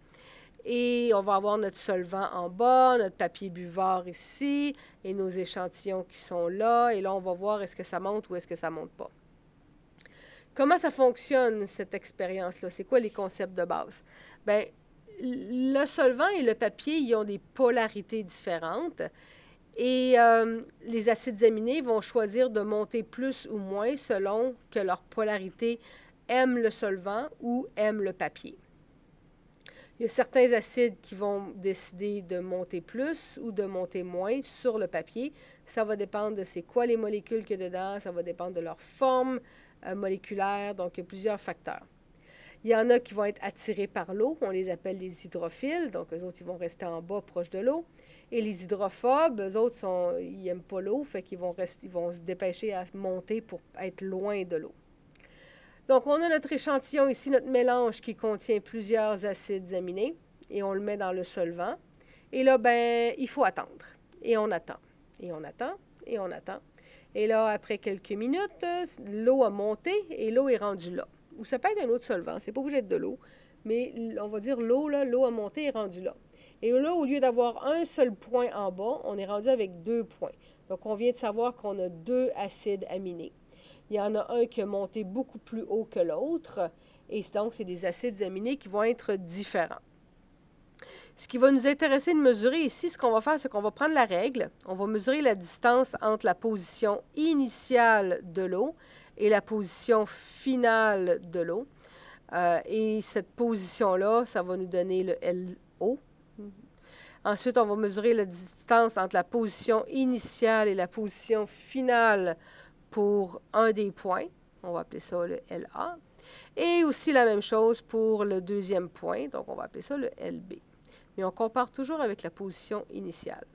Et on va avoir notre solvant en bas, notre papier buvard ici et nos échantillons qui sont là. Et là, on va voir est-ce que ça monte ou est-ce que ça monte pas. Comment ça fonctionne, cette expérience-là? C'est quoi les concepts de base? Bien, le solvant et le papier, ils ont des polarités différentes et euh, les acides aminés vont choisir de monter plus ou moins selon que leur polarité aime le solvant ou aime le papier. Il y a certains acides qui vont décider de monter plus ou de monter moins sur le papier. Ça va dépendre de c'est quoi les molécules qu'il y a dedans, ça va dépendre de leur forme euh, moléculaire, donc il y a plusieurs facteurs. Il y en a qui vont être attirés par l'eau, on les appelle les hydrophiles, donc eux autres, ils vont rester en bas, proche de l'eau. Et les hydrophobes, eux autres, sont, ils n'aiment pas l'eau, fait qu'ils vont, ils vont se dépêcher à monter pour être loin de l'eau. Donc, on a notre échantillon ici, notre mélange qui contient plusieurs acides aminés, et on le met dans le solvant. Et là, ben, il faut attendre. Et on attend, et on attend, et on attend. Et là, après quelques minutes, l'eau a monté et l'eau est rendue là. Ou ça peut être un autre solvant, c'est pas obligé d'être de l'eau, mais on va dire l'eau, là, l'eau a monté et est rendue là. Et là, au lieu d'avoir un seul point en bas, on est rendu avec deux points. Donc, on vient de savoir qu'on a deux acides aminés. Il y en a un qui a monté beaucoup plus haut que l'autre, et donc, c'est des acides aminés qui vont être différents. Ce qui va nous intéresser de mesurer ici, ce qu'on va faire, c'est qu'on va prendre la règle. On va mesurer la distance entre la position initiale de l'eau et la position finale de l'eau. Euh, et cette position-là, ça va nous donner le L O. Ensuite, on va mesurer la distance entre la position initiale et la position finale pour un des points. On va appeler ça le L A. Et aussi la même chose pour le deuxième point, donc on va appeler ça le L B. Mais on compare toujours avec la position initiale.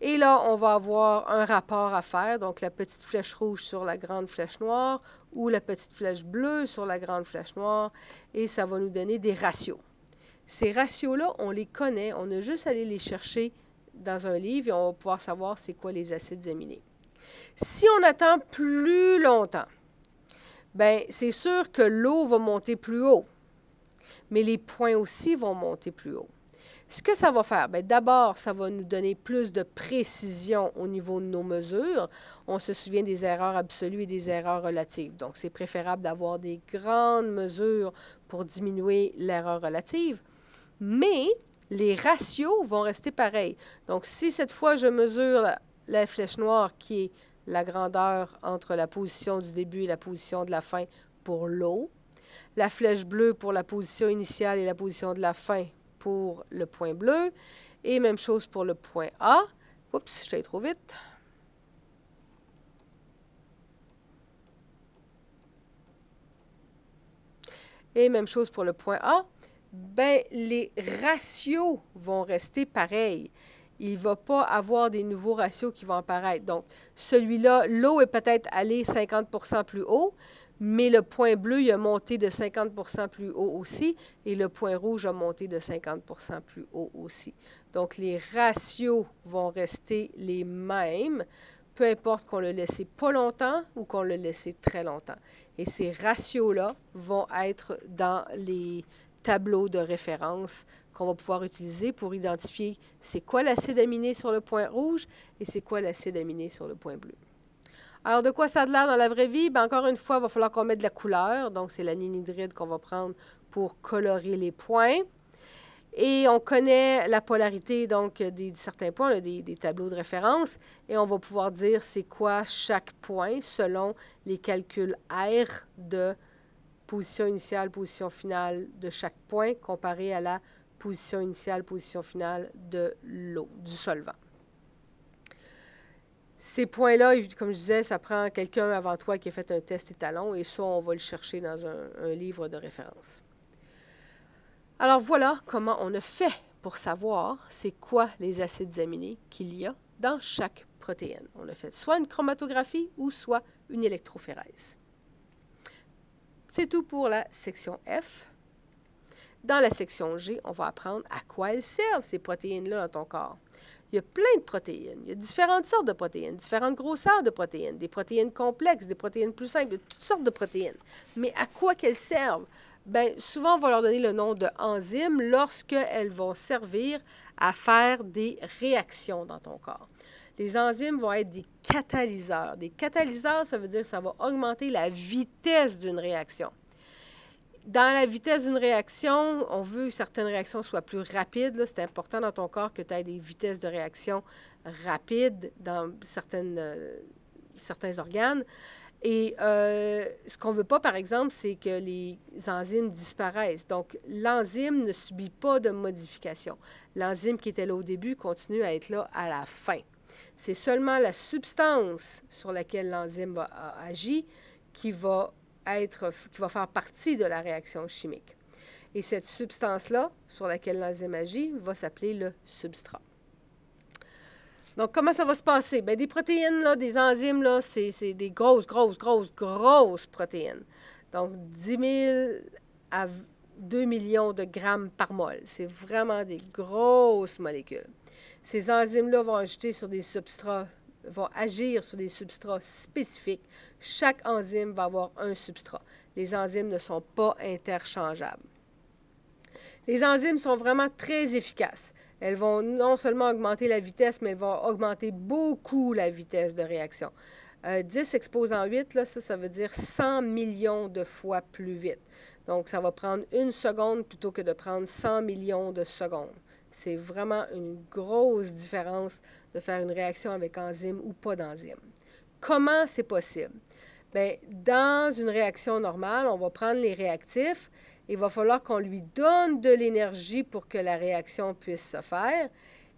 Et là, on va avoir un rapport à faire, donc la petite flèche rouge sur la grande flèche noire ou la petite flèche bleue sur la grande flèche noire, et ça va nous donner des ratios. Ces ratios-là, on les connaît, on a juste à aller les chercher dans un livre et on va pouvoir savoir c'est quoi les acides aminés. Si on attend plus longtemps, bien, c'est sûr que l'eau va monter plus haut, mais les points aussi vont monter plus haut. Ce que ça va faire, bien, d'abord, ça va nous donner plus de précision au niveau de nos mesures. On se souvient des erreurs absolues et des erreurs relatives. Donc, c'est préférable d'avoir des grandes mesures pour diminuer l'erreur relative. Mais les ratios vont rester pareils. Donc, si cette fois, je mesure la, la flèche noire qui est la grandeur entre la position du début et la position de la fin pour l'eau, la flèche bleue pour la position initiale et la position de la fin pour le point bleu, et même chose pour le point A. Oups, je suis allée trop vite. Et même chose pour le point A. Bien, les ratios vont rester pareils. Il ne va pas avoir des nouveaux ratios qui vont apparaître. Donc, celui-là, l'eau est peut-être allée cinquante pour cent plus haut, mais le point bleu, il a monté de cinquante pour cent plus haut aussi, et le point rouge a monté de cinquante pour cent plus haut aussi. Donc, les ratios vont rester les mêmes, peu importe qu'on le laissait pas longtemps ou qu'on le laissait très longtemps. Et ces ratios-là vont être dans les tableaux de référence qu'on va pouvoir utiliser pour identifier c'est quoi l'acide aminé sur le point rouge et c'est quoi l'acide aminé sur le point bleu. Alors, de quoi ça a l'air dans la vraie vie? Bien, encore une fois, il va falloir qu'on mette de la couleur. Donc, c'est l'aninhydride qu'on va prendre pour colorer les points. Et on connaît la polarité, donc, des, de certains points, là, des, des tableaux de référence. Et on va pouvoir dire c'est quoi chaque point selon les calculs R de position initiale, position finale de chaque point comparé à la position initiale, position finale de l'eau, du solvant. Ces points-là, comme je disais, ça prend quelqu'un avant toi qui a fait un test étalon, et ça, on va le chercher dans un, un livre de référence. Alors, voilà comment on a fait pour savoir c'est quoi les acides aminés qu'il y a dans chaque protéine. On a fait soit une chromatographie ou soit une électrophorèse. C'est tout pour la section F. Dans la section G, on va apprendre à quoi elles servent, ces protéines-là, dans ton corps. Il y a plein de protéines. Il y a différentes sortes de protéines, différentes grosseurs de protéines, des protéines complexes, des protéines plus simples, toutes sortes de protéines. Mais à quoi qu'elles servent? Bien, souvent, on va leur donner le nom de enzymes lorsqu'elles vont servir à faire des réactions dans ton corps. Les enzymes vont être des catalyseurs. Des catalyseurs, ça veut dire que ça va augmenter la vitesse d'une réaction. Dans la vitesse d'une réaction, on veut que certaines réactions soient plus rapides. C'est important dans ton corps que tu aies des vitesses de réaction rapides dans certaines, euh, certains organes. Et euh, ce qu'on ne veut pas, par exemple, c'est que les enzymes disparaissent. Donc, l'enzyme ne subit pas de modification. L'enzyme qui était là au début continue à être là à la fin. C'est seulement la substance sur laquelle l'enzyme va agir qui va Être, qui va faire partie de la réaction chimique. Et cette substance-là, sur laquelle l'enzyme agit, va s'appeler le substrat. Donc, comment ça va se passer? Bien, des protéines, là, des enzymes, là, c'est des grosses, grosses, grosses, grosses protéines. Donc, dix mille à deux millions de grammes par mol. C'est vraiment des grosses molécules. Ces enzymes-là vont agiter sur des substrats vont agir sur des substrats spécifiques. Chaque enzyme va avoir un substrat. Les enzymes ne sont pas interchangeables. Les enzymes sont vraiment très efficaces. Elles vont non seulement augmenter la vitesse, mais elles vont augmenter beaucoup la vitesse de réaction. Euh, dix exposant huit, là, ça, ça veut dire cent millions de fois plus vite. Donc, ça va prendre une seconde plutôt que de prendre cent millions de secondes. C'est vraiment une grosse différence de faire une réaction avec enzyme ou pas d'enzyme. Comment c'est possible? Bien, dans une réaction normale, on va prendre les réactifs. Il va falloir qu'on lui donne de l'énergie pour que la réaction puisse se faire.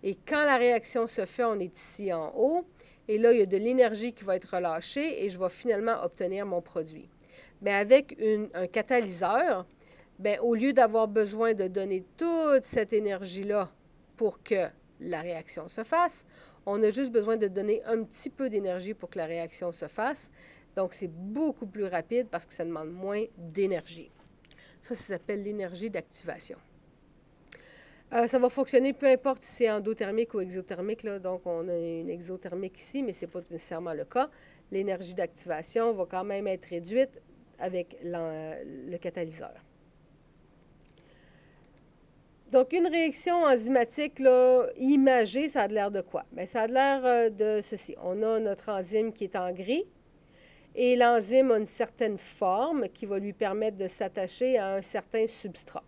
Et quand la réaction se fait, on est ici en haut. Et là, il y a de l'énergie qui va être relâchée et je vais finalement obtenir mon produit. Bien, avec une, un catalyseur, bien, au lieu d'avoir besoin de donner toute cette énergie-là pour que la réaction se fasse, on a juste besoin de donner un petit peu d'énergie pour que la réaction se fasse. Donc, c'est beaucoup plus rapide parce que ça demande moins d'énergie. Ça, ça s'appelle l'énergie d'activation. Euh, ça va fonctionner peu importe si c'est endothermique ou exothermique. Là, donc, on a une exothermique ici, mais ce n'est pas nécessairement le cas. L'énergie d'activation va quand même être réduite avec le catalyseur. Donc, une réaction enzymatique là, imagée, ça a l'air de quoi? Bien, ça a l'air de ceci. On a notre enzyme qui est en gris. Et l'enzyme a une certaine forme qui va lui permettre de s'attacher à un certain substrat.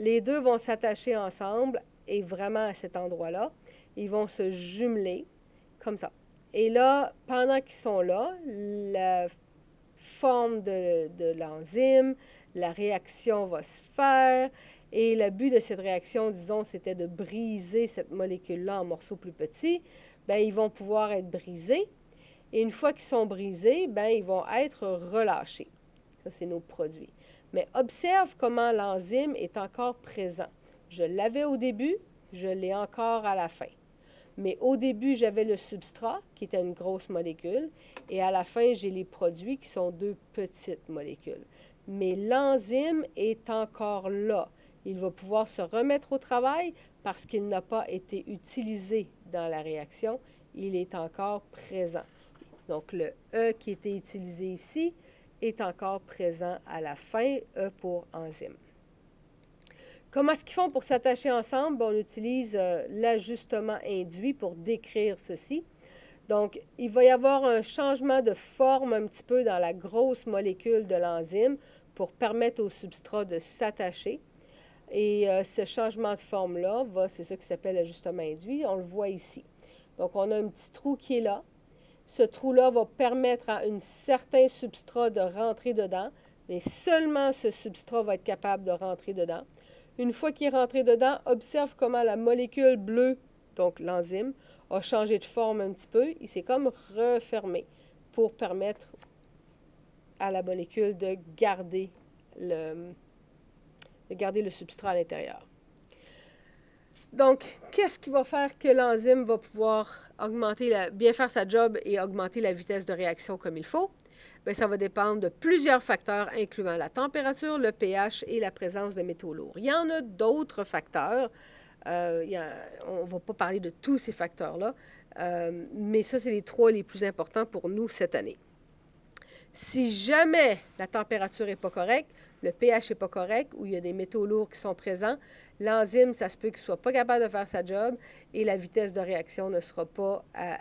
Les deux vont s'attacher ensemble et vraiment à cet endroit-là. Ils vont se jumeler comme ça. Et là, pendant qu'ils sont là, la forme de, de l'enzyme, la réaction va se faire. Et le but de cette réaction, disons, c'était de briser cette molécule-là en morceaux plus petits. Bien, ils vont pouvoir être brisés. Et une fois qu'ils sont brisés, bien, ils vont être relâchés. Ça, c'est nos produits. Mais observe comment l'enzyme est encore présent. Je l'avais au début, je l'ai encore à la fin. Mais au début, j'avais le substrat, qui était une grosse molécule, et à la fin, j'ai les produits qui sont deux petites molécules. Mais l'enzyme est encore là. Il va pouvoir se remettre au travail parce qu'il n'a pas été utilisé dans la réaction. Il est encore présent. Donc, le E qui était utilisé ici est encore présent à la fin, E pour enzyme. Comment est-ce qu'ils font pour s'attacher ensemble? Bien, on utilise euh, l'ajustement induit pour décrire ceci. Donc, il va y avoir un changement de forme un petit peu dans la grosse molécule de l'enzyme pour permettre au substrat de s'attacher. Et euh, ce changement de forme-là, c'est ça qui s'appelle l'ajustement induit. On le voit ici. Donc, on a un petit trou qui est là. Ce trou-là va permettre à un certain substrat de rentrer dedans, mais seulement ce substrat va être capable de rentrer dedans. Une fois qu'il est rentré dedans, observe comment la molécule bleue, donc l'enzyme, a changé de forme un petit peu. Il s'est comme refermé pour permettre à la molécule de garder le, de garder le substrat à l'intérieur. Donc, qu'est-ce qui va faire que l'enzyme va pouvoir augmenter la, bien faire sa job et augmenter la vitesse de réaction comme il faut? Bien, ça va dépendre de plusieurs facteurs, incluant la température, le pH et la présence de métaux lourds. Il y en a d'autres facteurs. Euh, il y a, on ne va pas parler de tous ces facteurs-là, euh, mais ça, c'est les trois les plus importants pour nous cette année. Si jamais la température n'est pas correcte, le pH n'est pas correct, ou il y a des métaux lourds qui sont présents, l'enzyme, ça se peut qu'il ne soit pas capable de faire sa job et la vitesse de réaction ne sera pas euh,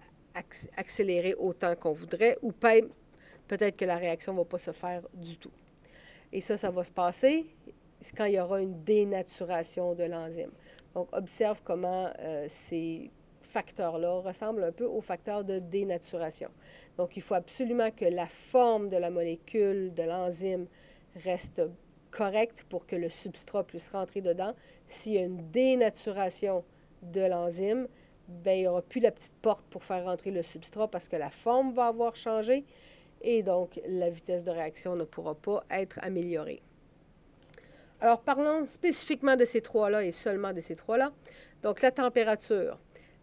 accélérée autant qu'on voudrait, ou peut-être que la réaction ne va pas se faire du tout. Et ça, ça va se passer quand il y aura une dénaturation de l'enzyme. Donc, observe comment euh, c'est... facteurs-là ressemblent un peu aux facteurs de dénaturation. Donc, il faut absolument que la forme de la molécule, de l'enzyme, reste correcte pour que le substrat puisse rentrer dedans. S'il y a une dénaturation de l'enzyme, bien, il n'y aura plus la petite porte pour faire rentrer le substrat parce que la forme va avoir changé et donc la vitesse de réaction ne pourra pas être améliorée. Alors, parlons spécifiquement de ces trois-là et seulement de ces trois-là. Donc, la température.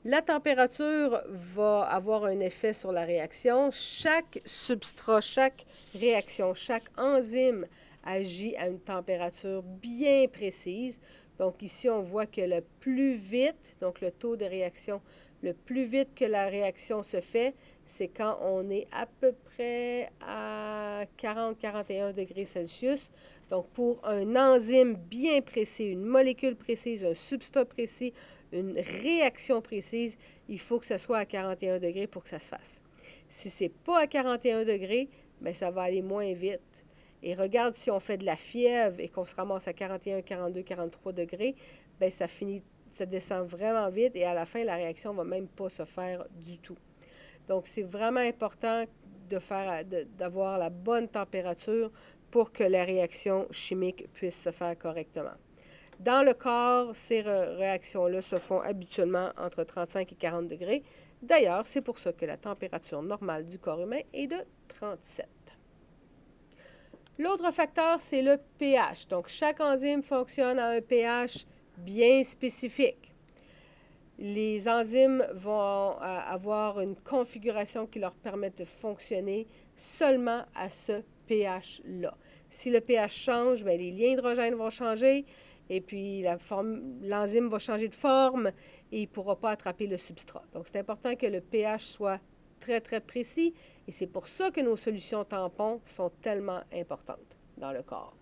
La température va avoir un effet sur la réaction. Chaque substrat, chaque réaction, chaque enzyme agit à une température bien précise. Donc ici, on voit que le plus vite, donc le taux de réaction, le plus vite que la réaction se fait, c'est quand on est à peu près à quarante à quarante et un degrés Celsius. Donc pour un enzyme bien précis, une molécule précise, un substrat précis, une réaction précise, il faut que ça soit à quarante et un degrés pour que ça se fasse. Si ce n'est pas à quarante et un degrés, bien, ça va aller moins vite. Et regarde, si on fait de la fièvre et qu'on se ramasse à quarante et un, quarante-deux, quarante-trois degrés, bien, ça finit, ça descend vraiment vite et à la fin, la réaction ne va même pas se faire du tout. Donc, c'est vraiment important de faire, d'avoir la bonne température pour que la réaction chimique puisse se faire correctement. Dans le corps, ces réactions-là se font habituellement entre trente-cinq et quarante degrés. D'ailleurs, c'est pour ça que la température normale du corps humain est de trente-sept. L'autre facteur, c'est le pH. Donc, chaque enzyme fonctionne à un pH bien spécifique. Les enzymes vont avoir une configuration qui leur permet de fonctionner seulement à ce pH-là. Si le pH change, bien, les liens hydrogènes vont changer et puis l'enzyme va changer de forme et il ne pourra pas attraper le substrat. Donc, c'est important que le pH soit très, très précis et c'est pour ça que nos solutions tampons sont tellement importantes dans le corps.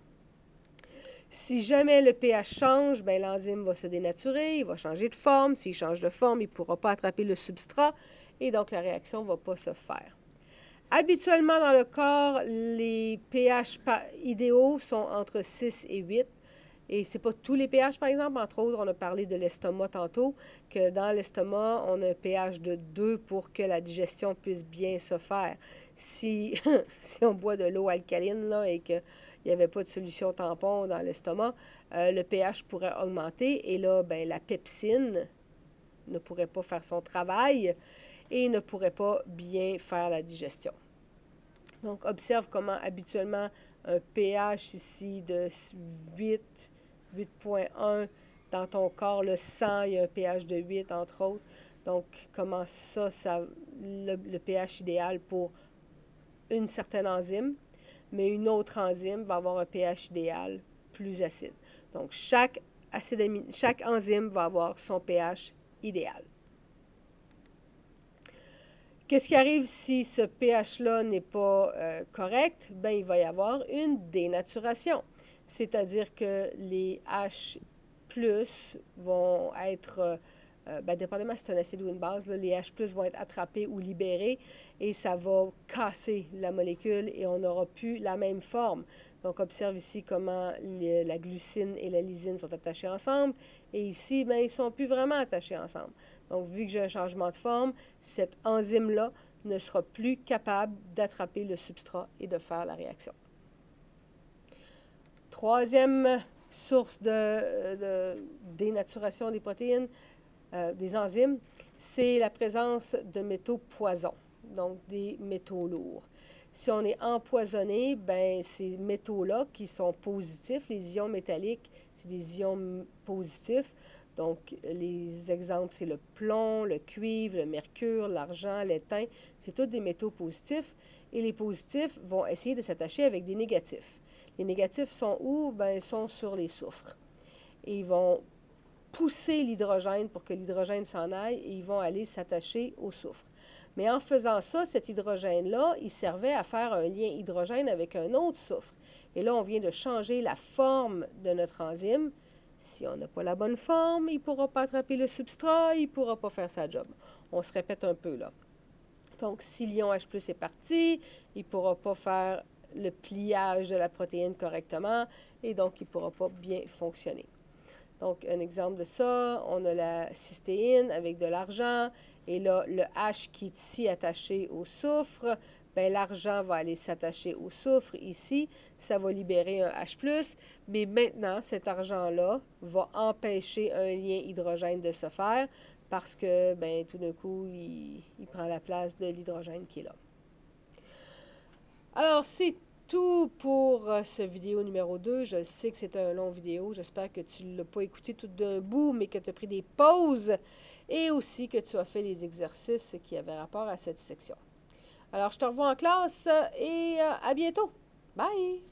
Si jamais le pH change, bien, l'enzyme va se dénaturer, il va changer de forme. S'il change de forme, il ne pourra pas attraper le substrat et donc la réaction ne va pas se faire. Habituellement, dans le corps, les pH idéaux sont entre six et huit. Et ce n'est pas tous les pH, par exemple. Entre autres, on a parlé de l'estomac tantôt, que dans l'estomac, on a un pH de deux pour que la digestion puisse bien se faire. Si, si on boit de l'eau alcaline là, et qu'il n'y avait pas de solution tampon dans l'estomac, euh, le pH pourrait augmenter. Et là, bien, la pepsine ne pourrait pas faire son travail et ne pourrait pas bien faire la digestion. Donc, observe comment habituellement un pH ici de huit, huit point un dans ton corps, le sang, il y a un pH de huit, entre autres. Donc, comment ça, ça le, le pH idéal pour une certaine enzyme, mais une autre enzyme va avoir un pH idéal plus acide. Donc, chaque, acide amine, chaque enzyme va avoir son pH idéal. Qu'est-ce qui arrive si ce pH-là n'est pas euh, correct? Bien, il va y avoir une dénaturation, c'est-à-dire que les H plus, vont être, euh, bien, dépendamment si c'est un acide ou une base, là, les H plus, vont être attrapés ou libérés et ça va casser la molécule et on n'aura plus la même forme. Donc, observe ici comment les, la glucine et la lysine sont attachées ensemble et ici, bien, ils ne sont plus vraiment attachés ensemble. Donc, vu que j'ai un changement de forme, cette enzyme-là ne sera plus capable d'attraper le substrat et de faire la réaction. Troisième source de, de dénaturation des protéines, euh, des enzymes, c'est la présence de métaux poisons, donc des métaux lourds. Si on est empoisonné, bien, ces métaux-là qui sont positifs, les ions métalliques, c'est des ions positifs. Donc, les exemples, c'est le plomb, le cuivre, le mercure, l'argent, l'étain. C'est tous des métaux positifs. Et les positifs vont essayer de s'attacher avec des négatifs. Les négatifs sont où? Bien, ils sont sur les soufres. Et ils vont pousser l'hydrogène pour que l'hydrogène s'en aille et ils vont aller s'attacher au soufre. Mais en faisant ça, cet hydrogène-là, il servait à faire un lien hydrogène avec un autre soufre. Et là, on vient de changer la forme de notre enzyme. Si on n'a pas la bonne forme, il ne pourra pas attraper le substrat, il ne pourra pas faire sa job. On se répète un peu, là. Donc, si l'ion H plus, est parti, il ne pourra pas faire le pliage de la protéine correctement et donc, il ne pourra pas bien fonctionner. Donc, un exemple de ça, on a la cystéine avec de l'argent et là, le H qui est ici attaché au soufre, bien, l'argent va aller s'attacher au soufre ici, ça va libérer un H plus, mais maintenant, cet argent-là va empêcher un lien hydrogène de se faire parce que, bien, tout d'un coup, il, il prend la place de l'hydrogène qui est là. Alors, c'est tout pour ce vidéo numéro deux. Je sais que c'était un long vidéo. J'espère que tu ne l'as pas écouté tout d'un bout, mais que tu as pris des pauses et aussi que tu as fait les exercices qui avaient rapport à cette section. Alors, je te revois en classe et à bientôt. Bye!